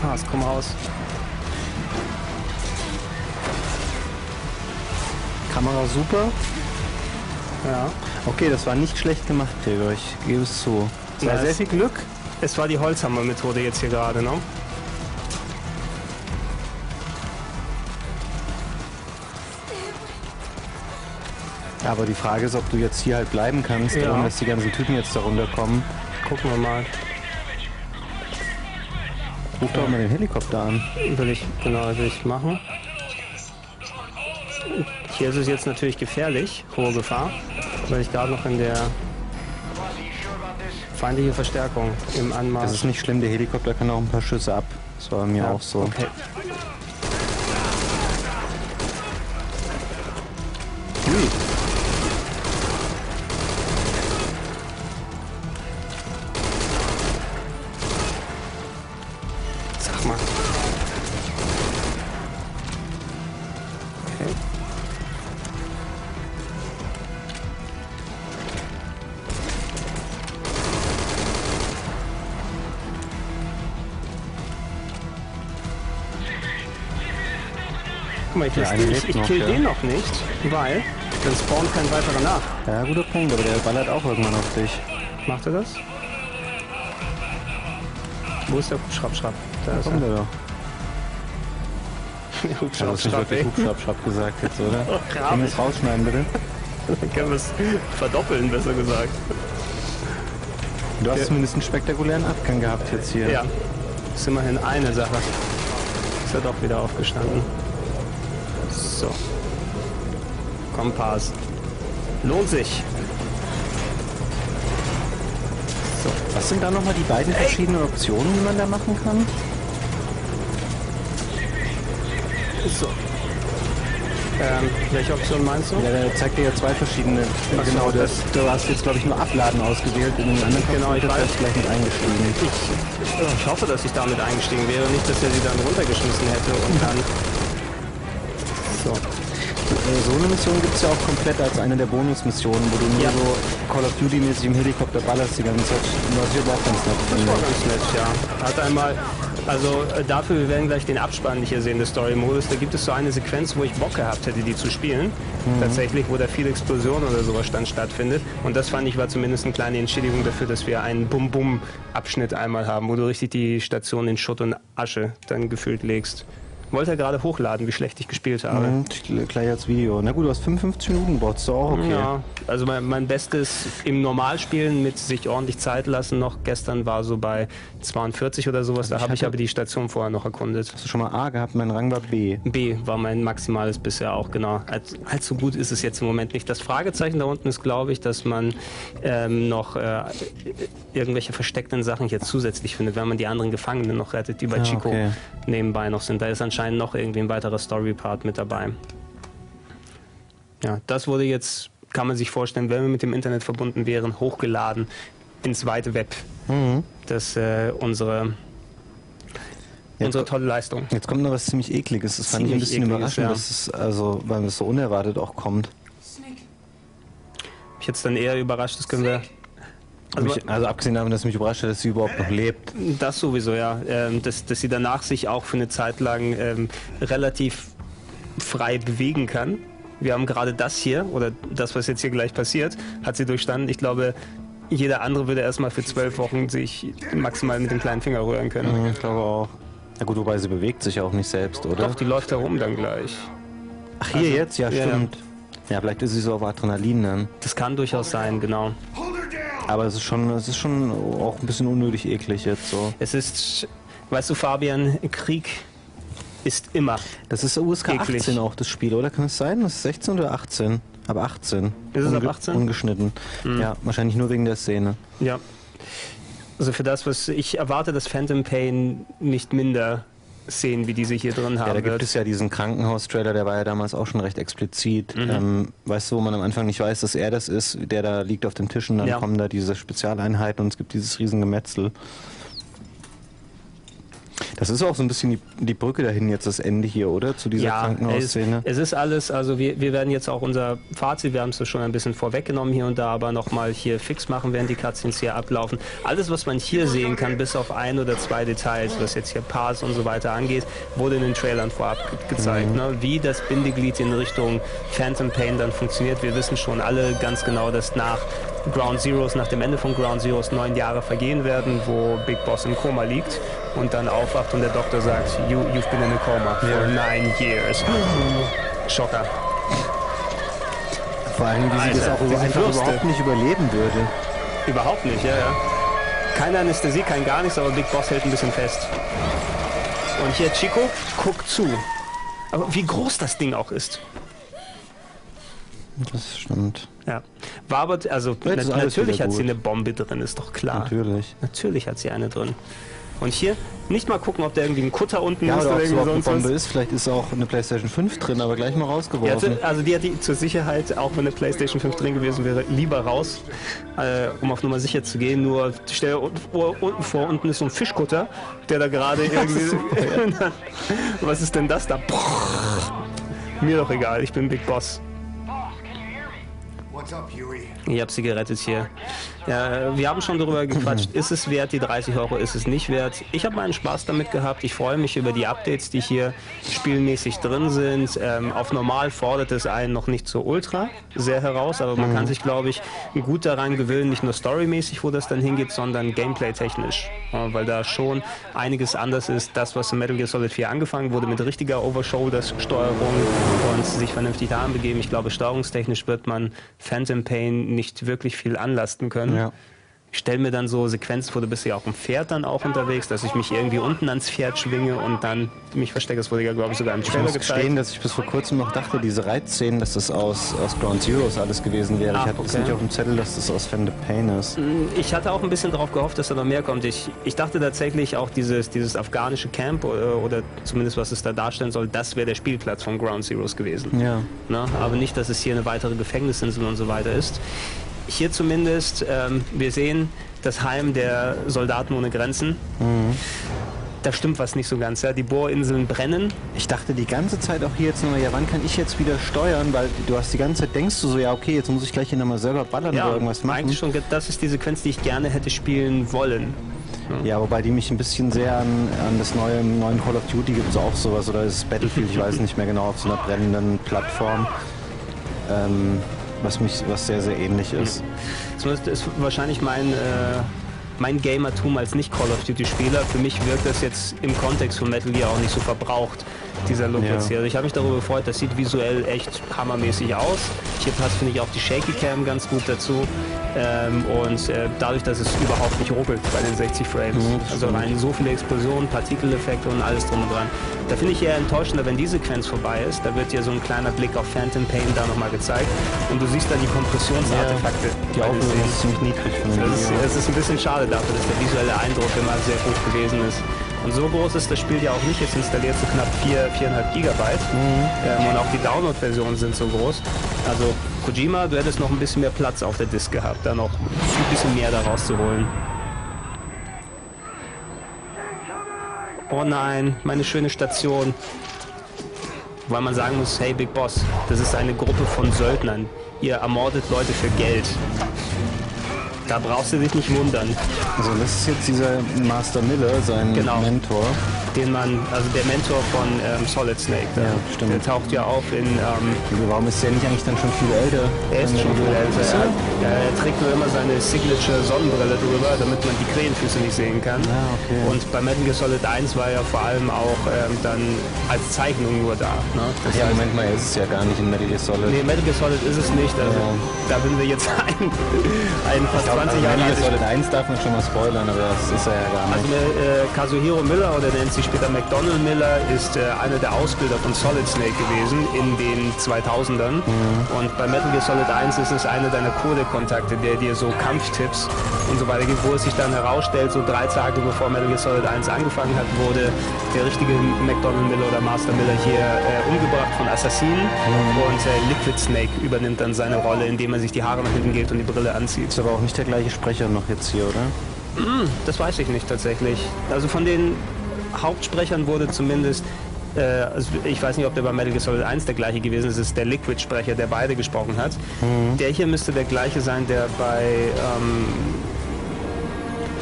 Paz, komm raus. Kamera super. Ja. Okay, das war nicht schlecht gemacht, Gregor. Ich gebe es zu. Es war sehr viel Glück. Es war die Holzhammer-Methode jetzt hier gerade, ne? Aber die Frage ist, ob du jetzt hier halt bleiben kannst, ja. Ohne dass die ganzen Typen jetzt da runterkommen. Gucken wir mal. Ruf doch mal den Helikopter an. Will ich, genau, will ich machen. Hier ist es jetzt natürlich gefährlich, hohe Gefahr, weil ich gerade noch in der feindliche Verstärkung im Anmarsch. Das ist nicht schlimm, der Helikopter kann auch ein paar Schüsse ab. Das war bei mir ja auch so. Okay. Hm. Ich, ja, ich, ich kill noch, den ja. noch nicht, weil dann spawnt kein weiterer nach. Ja, guter Punkt, aber der ballert auch irgendwann auf dich. Macht er das? Wo ist der Hubschrapp-Schrapp? Da, da ist kommt er. Der doch. Hubschrapp-Schrapp, ja, Hubschrapp-Schrapp gesagt jetzt, oder? Können wir es rausschneiden, bitte? Dann können wir es verdoppeln, besser gesagt. Du hast okay. zumindest einen spektakulären Abgang gehabt jetzt hier. Ja, ist immerhin eine Sache. Ist ja doch wieder aufgestanden. So. Komm, Paz. Lohnt sich. So, was sind da nochmal die beiden Ey. verschiedenen Optionen, die man da machen kann? So. Ähm, welche Option meinst du? Ja, der zeigt dir ja zwei verschiedene. Ach, genau, das, du hast jetzt, glaube ich, nur Abladen ausgewählt. In den anderen genau, ich weiß. Vielleicht mit eingestiegen. Ich, ich hoffe, dass ich damit eingestiegen wäre. Nicht, dass er sie dann runtergeschmissen hätte und dann... So. So eine Mission gibt es ja auch komplett als eine der Bonusmissionen, wo du nur ja. so Call of Duty-mäßig im Helikopter ballerst die ganze Zeit. Das hier war auch ganz nett. Das war ganz nett, ja. Hat einmal... Also dafür, wir werden gleich den Abspann nicht hier sehen des Story-Modus. Da gibt es so eine Sequenz, wo ich Bock gehabt hätte, die zu spielen. Mhm. Tatsächlich, wo da viel Explosion oder sowas dann stattfindet. Und das fand ich war zumindest eine kleine Entschädigung dafür, dass wir einen Bum-Bum-Abschnitt einmal haben, wo du richtig die Station in Schutt und Asche dann gefühlt legst. Wollte ja gerade hochladen, wie schlecht ich gespielt habe. Mhm, gleich als Video. Na gut, du hast fünfundfünfzig Minuten, brauchst du auch, okay. Ja, also mein, mein Bestes im Normalspielen mit sich ordentlich Zeit lassen noch. Gestern war so bei zweiundvierzig oder sowas, also da habe ich aber die Station vorher noch erkundet. Hast du schon mal A gehabt, mein Rang war B. B war mein maximales bisher auch, genau. Als, allzu gut ist es jetzt im Moment nicht. Das Fragezeichen da unten ist, glaube ich, dass man ähm, noch äh, irgendwelche versteckten Sachen hier zusätzlich findet, wenn man die anderen Gefangenen noch rettet, die bei ja, Chico okay. nebenbei noch sind. Da ist anscheinend noch irgendwie ein weiterer Story-Part mit dabei. Ja, das wurde jetzt, kann man sich vorstellen, wenn wir mit dem Internet verbunden wären, hochgeladen ins weite Web. Mhm. Das äh, unsere jetzt unsere tolle Leistung. Jetzt kommt noch was ziemlich Ekliges. Das fand ich ein bisschen überraschend, ja. dass es, also, weil es so unerwartet auch kommt. Snake. Mich jetzt dann eher überrascht, das können wir... Also, mich, also abgesehen davon, dass mich überrascht hat, dass sie überhaupt noch lebt. Das sowieso, ja. Ähm, dass, dass sie danach sich auch für eine Zeit lang ähm, relativ frei bewegen kann. Wir haben gerade das hier, oder das, was jetzt hier gleich passiert, hat sie durchstanden. Ich glaube, jeder andere würde erstmal für zwölf Wochen sich maximal mit dem kleinen Finger rühren können. Mhm, ich glaube auch. Na gut, wobei sie bewegt sich auch nicht selbst, oder? Doch, die läuft da rum dann gleich. Ach, hier also, jetzt? Ja, ja, stimmt. Ja, vielleicht ist sie so auf Adrenalin dann. Das kann durchaus sein, genau. Aber es ist schon, es ist schon auch ein bisschen unnötig eklig jetzt so. Es ist, weißt du, Fabian, Krieg ist immer. Das ist U S K achtzehn auch das Spiel, oder? Kann es sein? Das ist sechzehn oder achtzehn? Ab achtzehn. Ist es ab achtzehn? Ungeschnitten. Mhm. Ja, wahrscheinlich nur wegen der Szene. Ja. Also für das, was ich erwarte, dass Phantom Pain nicht minder Szenen, wie diese hier drin haben. Ja, da gibt es ja diesen Krankenhaus-Trailer, der war ja damals auch schon recht explizit. Mhm. Ähm, weißt du, wo man am Anfang nicht weiß, dass er das ist, der da liegt auf dem Tisch und dann ja. kommen da diese Spezialeinheiten und es gibt dieses riesen Gemetzel. Das ist auch so ein bisschen die, die Brücke dahin jetzt, das Ende hier, oder? Zu dieser ja, Krankenhausszene. Es, es ist alles, also wir, wir werden jetzt auch unser Fazit, wir haben es schon ein bisschen vorweggenommen hier und da, aber nochmal hier fix machen, während die Cutscenes hier ablaufen. Alles, was man hier sehen kann, bis auf ein oder zwei Details, was jetzt hier Pass und so weiter angeht, wurde in den Trailern vorab ge gezeigt. Mhm. Ne? Wie das Bindeglied in Richtung Phantom Pain dann funktioniert, wir wissen schon alle ganz genau, dass nach Ground Zeroes, nach dem Ende von Ground Zeroes neun Jahre vergehen werden, wo Big Boss im Koma liegt und dann aufwacht und der Doktor sagt, you, you've been in a coma for yeah. nine years. Schocker. Vor allem, wie Alter, sie das auch über einfach überhaupt nicht überleben würde. Überhaupt nicht, ja, ja. Keine Anästhesie, kein gar nichts, aber Big Boss hält ein bisschen fest. Und hier Chico, guck zu. Aber wie groß das Ding auch ist. Das stimmt. Ja. War aber, also na, natürlich hat sie eine Bombe drin, ist doch klar. Natürlich. Natürlich hat sie eine drin. Und hier nicht mal gucken, ob da irgendwie ein Kutter unten ja, ist oder, oder irgendwie sonst eine Bombe was. Ist. Vielleicht ist auch eine PlayStation fünf drin, aber gleich mal rausgeworfen. Ja, also die hat die zur Sicherheit, auch wenn eine PlayStation fünf drin gewesen wäre, lieber raus, äh, um auf Nummer sicher zu gehen. Nur stell dir unten vor, unten ist so ein Fischkutter, der da gerade irgendwie... Was ist denn das da? Mir doch egal, ich bin Big Boss. Ich habe sie gerettet hier. Ja, wir haben schon darüber gequatscht, ist es wert, die dreißig Euro, ist es nicht wert. Ich habe meinen Spaß damit gehabt. Ich freue mich über die Updates, die hier spielmäßig drin sind. Ähm, auf normal fordert es einen noch nicht so ultra sehr heraus, aber man mhm. kann sich, glaube ich, gut daran gewöhnen, nicht nur storymäßig, wo das dann hingeht, sondern gameplay-technisch, ja, weil da schon einiges anders ist. Das, was in Metal Gear Solid vier angefangen wurde, mit richtiger Overshoulders-Steuerung und sich vernünftig daran begeben. Ich glaube, steuerungstechnisch wird man Phantom Pain nicht wirklich viel anlasten können. Ja. Ich stelle mir dann so Sequenzen vor, du bist ja auch im Pferd dann auch unterwegs, dass ich mich irgendwie unten ans Pferd schwinge und dann mich verstecke. Das wurde ja, glaube ich, sogar im Trailer gezeigt. Ich muss gestehen, dass ich bis vor kurzem noch dachte, diese Reizszenen, dass das aus, aus Ground Zeroes alles gewesen wäre. Ach, ich hatte okay. das nicht auf dem Zettel, dass das aus Phantom Pain ist. Ich hatte auch ein bisschen darauf gehofft, dass da noch mehr kommt. Ich, ich dachte tatsächlich auch, dieses, dieses afghanische Camp oder, oder zumindest was es da darstellen soll, das wäre der Spielplatz von Ground Zeroes gewesen. Ja. Na, aber nicht, dass es hier eine weitere Gefängnisinsel und so weiter ist. Hier zumindest, ähm, wir sehen das Heim der Soldaten ohne Grenzen. Mhm. Da stimmt was nicht so ganz, ja. Die Bohrinseln brennen. Ich dachte die ganze Zeit auch hier jetzt nochmal, ja, wann kann ich jetzt wieder steuern? Weil du hast die ganze Zeit, denkst du so, ja, okay, jetzt muss ich gleich hier nochmal selber ballern ja, oder irgendwas machen. Eigentlich schon, das ist die Sequenz, die ich gerne hätte spielen wollen. Ja, wobei die mich ein bisschen sehr an, an das neue neuen Call of Duty gibt es auch sowas, oder das Battlefield, ich weiß nicht mehr genau, auf so einer brennenden Plattform. Ähm, Was, mich, was sehr, sehr ähnlich ist. Zumindest ist wahrscheinlich mein, äh, mein Gamertum als nicht-Call of Duty-Spieler. Für mich wirkt das jetzt im Kontext von Metal Gear auch nicht so verbraucht, dieser Look ja. jetzt hier. Also ich habe mich darüber gefreut, das sieht visuell echt hammermäßig aus. Hier passt, finde ich, auch die Shaky Cam ganz gut dazu. Ähm, und äh, dadurch, dass es überhaupt nicht ruckelt bei den sechzig Frames. Mhm, also rein so viele Explosionen, Partikeleffekte und alles drum und dran. Da finde ich eher enttäuschender, wenn die Sequenz vorbei ist. Da wird ja so ein kleiner Blick auf Phantom Pain da nochmal gezeigt. Und du siehst dann die Kompressionsartefakte. Die Augen sind ziemlich niedrig von dem Video. Es ist ein bisschen schade dafür, dass der visuelle Eindruck immer sehr gut gewesen ist. Und so groß ist das Spiel ja auch nicht, jetzt installiert so knapp vier, viereinhalb Gigabyte. Mhm. Ähm, und auch die Download-Versionen sind so groß. Also Kojima, du hättest noch ein bisschen mehr Platz auf der Disk gehabt, da noch ein bisschen mehr daraus zu holen. Oh nein, meine schöne Station. Weil man sagen muss, hey Big Boss, das ist eine Gruppe von Söldnern. Ihr ermordet Leute für Geld. Da brauchst du dich nicht wundern. Also das ist jetzt dieser Master Miller, sein genau. Mentor. Den man, also der Mentor von ähm, Solid Snake. Ja, stimmt. Der taucht ja auf in... Ähm, Warum ist der nicht eigentlich dann schon viel älter? Er ist schon viel älter. Ja, er trägt nur immer seine Signature-Sonnenbrille drüber, damit man die Krähenfüße nicht sehen kann. Ja, okay. Und bei Metal Gear Solid eins war er vor allem auch ähm, dann als Zeichnung nur da. Ne? Das ja, heißt, Moment mal, er ist es ja gar nicht in Metal Gear Solid. Nee, Metal Gear Solid ist es nicht. Also ja. Da bin wir jetzt ein, ein fast zwanzig Jahre alt. Metal Gear Solid eins darf man schon mal spoilern, aber das ist er ja gar nicht. Also äh, Kazuhira Miller oder Nancy später McDonald Miller ist äh, einer der Ausbilder von Solid Snake gewesen in den zweitausendern. Ja. Und bei Metal Gear Solid eins ist es einer deiner Code-Kontakte, der dir so Kampftipps und so weiter gibt, wo es sich dann herausstellt, so drei Tage bevor Metal Gear Solid eins angefangen hat, wurde der richtige McDonald Miller oder Master Miller hier äh, umgebracht von Assassinen. Ja. Und äh, Liquid Snake übernimmt dann seine Rolle, indem er sich die Haare nach hinten geht und die Brille anzieht. Ist aber auch nicht der gleiche Sprecher noch jetzt hier, oder? Mm, das weiß ich nicht tatsächlich. Also von den Hauptsprechern wurde zumindest, äh, also ich weiß nicht, ob der bei Metal Gear Solid eins der gleiche gewesen ist, ist der Liquid-Sprecher, der beide gesprochen hat. Mhm. Der hier müsste der gleiche sein, der bei, ähm,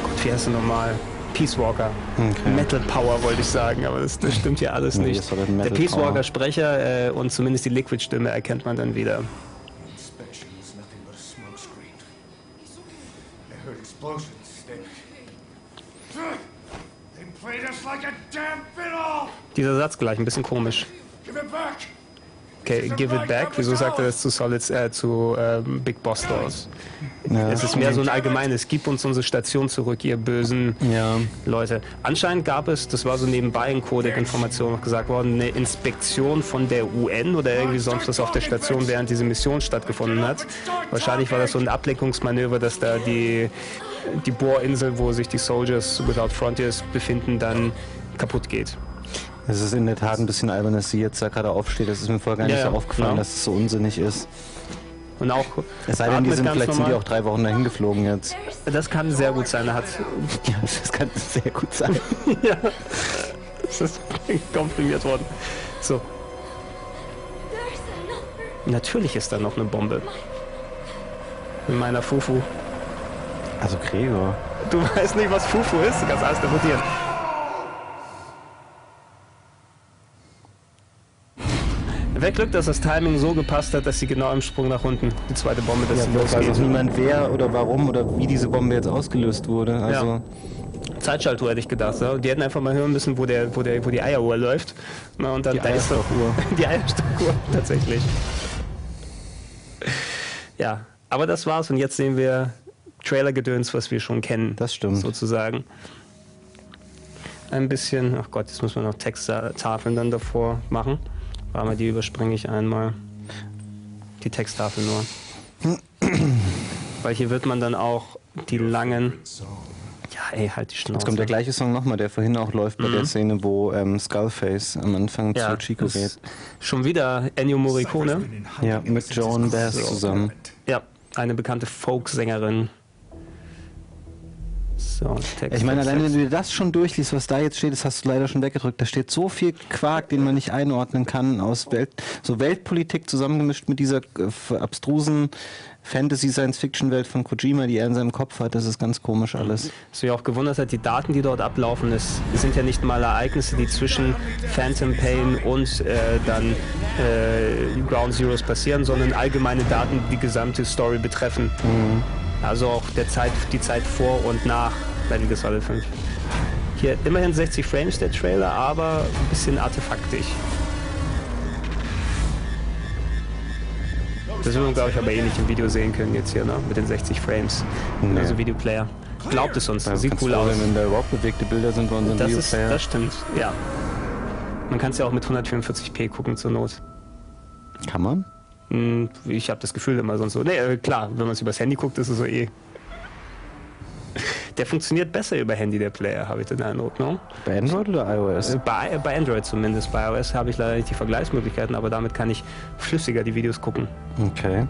Gott, wie heißt er nochmal? Peace Walker. Okay. Metal Power wollte ich sagen, aber das, das stimmt ja alles nicht. Nee, der Peace Walker-Sprecher äh, und zumindest die Liquid-Stimme erkennt man dann wieder. Dieser Satz gleich, ein bisschen komisch. Okay, give it back. Wieso sagt er das zu Solid, äh, zu äh, Big Boss Stores? Ja. Es ist mehr so ein allgemeines, gib uns unsere Station zurück, ihr bösen ja. Leute. Anscheinend gab es, das war so nebenbei in Codec-Informationen noch gesagt worden, eine Inspektion von der U N oder irgendwie sonst was auf der Station, während diese Mission stattgefunden hat. Wahrscheinlich war das so ein Ablenkungsmanöver, dass da die, die Bohrinsel, wo sich die Soldiers Without Frontiers befinden, dann kaputt geht. Es ist in der Tat ein bisschen albern, dass sie jetzt da gerade aufsteht. Das ist mir vorher gar nicht ja, so aufgefallen, ja. dass es so unsinnig ist. Und auch es sei denn, die sind, vielleicht normal. sind die auch drei Wochen dahin geflogen jetzt. Das kann sehr gut sein. Er hat ja, das kann sehr gut sein. ja, das ist komprimiert worden. So. Natürlich ist da noch eine Bombe. Mit meiner Fufu. Also Gregor. Du weißt nicht, was Fufu ist? Du kannst alles demontieren. Wer Glück, dass das Timing so gepasst hat, dass sie genau im Sprung nach unten die zweite Bombe, dass ja, sie losgeht. Weiß auch niemand, wer oder warum oder wie diese Bombe jetzt ausgelöst wurde. Also ja. Zeitschaltuhr hätte ich gedacht. Ja. Die hätten einfach mal hören müssen, wo, der, wo, der, wo die Eieruhr läuft. Na, und dann, die da ist doch die Eierstockuhr, tatsächlich. Ja, aber das war's und jetzt sehen wir Trailer-Gedöns, was wir schon kennen. Das stimmt. Sozusagen. Ein bisschen, ach Gott, jetzt müssen wir noch Texttafeln dann davor machen. Warte mal, die überspringe ich einmal. Die Texttafel nur. Weil hier wird man dann auch die langen... Ja, ey, halt die Schnauze. Jetzt kommt der gleiche Song nochmal, der vorhin auch läuft bei mhm. der Szene, wo ähm, Skullface am Anfang ja, zu Chico geht. Schon wieder Ennio Morricone. Ja, mit Joan Baez zusammen. Ja, eine bekannte Folk-Sängerin. So, Text, ich meine, alleine wenn du dir das schon durchliest, was da jetzt steht, das hast du leider schon weggedrückt. Da steht so viel Quark, den man nicht einordnen kann, aus Welt, so Weltpolitik zusammengemischt mit dieser äh, abstrusen Fantasy-Science-Fiction-Welt von Kojima, die er in seinem Kopf hat. Das ist ganz komisch alles. Was mich auch gewundert hat, die Daten, die dort ablaufen, es sind ja nicht mal Ereignisse, die zwischen Phantom Pain und äh, dann äh, Ground Zeroes passieren, sondern allgemeine Daten, die die gesamte Story betreffen. Mhm. Also auch der Zeit, die Zeit vor und nach Metal Gear Solid fünf. Hier immerhin sechzig Frames der Trailer, aber ein bisschen artefaktig. Das würden wir, glaube ich, aber eh nicht im Video sehen können jetzt hier, ne? Mit den sechzig Frames. Nee. Also Videoplayer. Glaubt es uns, ja, sieht cool aus. Wenn da überhaupt bewegte Bilder sind bei unserem Videoplayer. Das stimmt, ja. Man kann es ja auch mit hundertvierundvierzig p gucken zur Not. Kann man? Ich habe das Gefühl immer sonst so. Nee, klar, wenn man es übers Handy guckt, ist es so eh. Der funktioniert besser über Handy, der Player, habe ich den Eindruck, ne? Bei Android oder iOS? Bei, bei Android zumindest. Bei iOS habe ich leider nicht die Vergleichsmöglichkeiten, aber damit kann ich flüssiger die Videos gucken. Okay.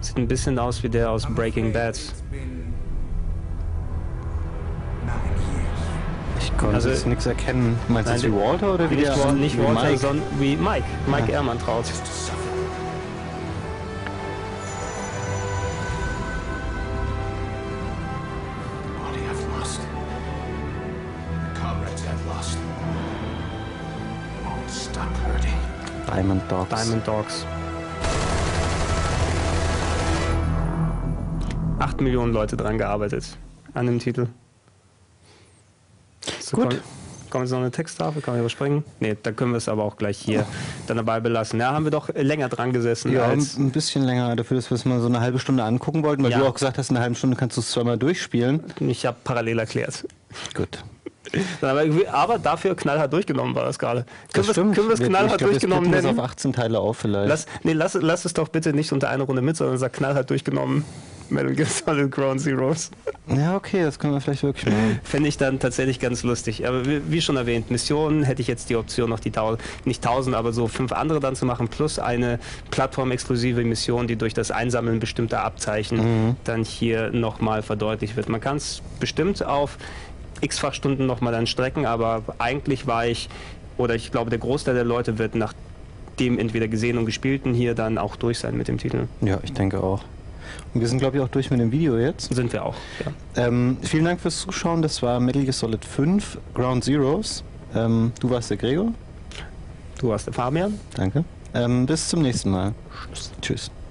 Sieht ein bisschen aus wie der aus Breaking Bad. Ich konnte also, jetzt nichts erkennen. Meinst nein, du wie Walter oder wie der? Nicht, Walter, nicht wie Walter, Mike. Sondern wie Mike. Mike Ehrmantraut. Diamond Dogs. Diamond Dogs. Acht Millionen Leute dran gearbeitet an dem Titel. So, gut. Kommt, kommt jetzt noch eine Texttafel, kann man überspringen? Ne, da können wir es aber auch gleich hier dann dabei belassen. Ja, haben wir doch länger dran gesessen. Ja, als ein bisschen länger, dafür, dass wir es mal so eine halbe Stunde angucken wollten, weil ja. du auch gesagt hast, in einer halben Stunde kannst du es zweimal durchspielen. Ich habe parallel erklärt. Gut. Aber, aber dafür knallhart durchgenommen war das gerade. Können wir es knallhart glaub, durchgenommen nennen? Lass auf achtzehn Teile auf vielleicht. Lass, nee, lass, lass es doch bitte nicht unter eine Runde mit, sondern sag knallhart durchgenommen. Metal Gear Solid Ground Zeroes. Ja, okay, das können wir vielleicht wirklich machen. Fände ich dann tatsächlich ganz lustig. Aber wie schon erwähnt, Missionen hätte ich jetzt die Option, noch die tausend, nicht tausend, aber so fünf andere dann zu machen, plus eine plattformexklusive Mission, die durch das Einsammeln bestimmter Abzeichen mhm. dann hier nochmal verdeutlicht wird. Man kann es bestimmt auf x-fach Stunden nochmal dann strecken, aber eigentlich war ich, oder ich glaube, der Großteil der Leute wird nach dem entweder gesehen und gespielten hier dann auch durch sein mit dem Titel. Ja, ich denke auch. Und wir sind, glaube ich, auch durch mit dem Video jetzt. Sind wir auch, ja. Ähm, vielen Dank fürs Zuschauen. Das war Metal Gear Solid fünf Ground Zeroes. Ähm, du warst der Gregor. Du warst der Fabian. Danke. Ähm, bis zum nächsten Mal. Tschüss. Tschüss.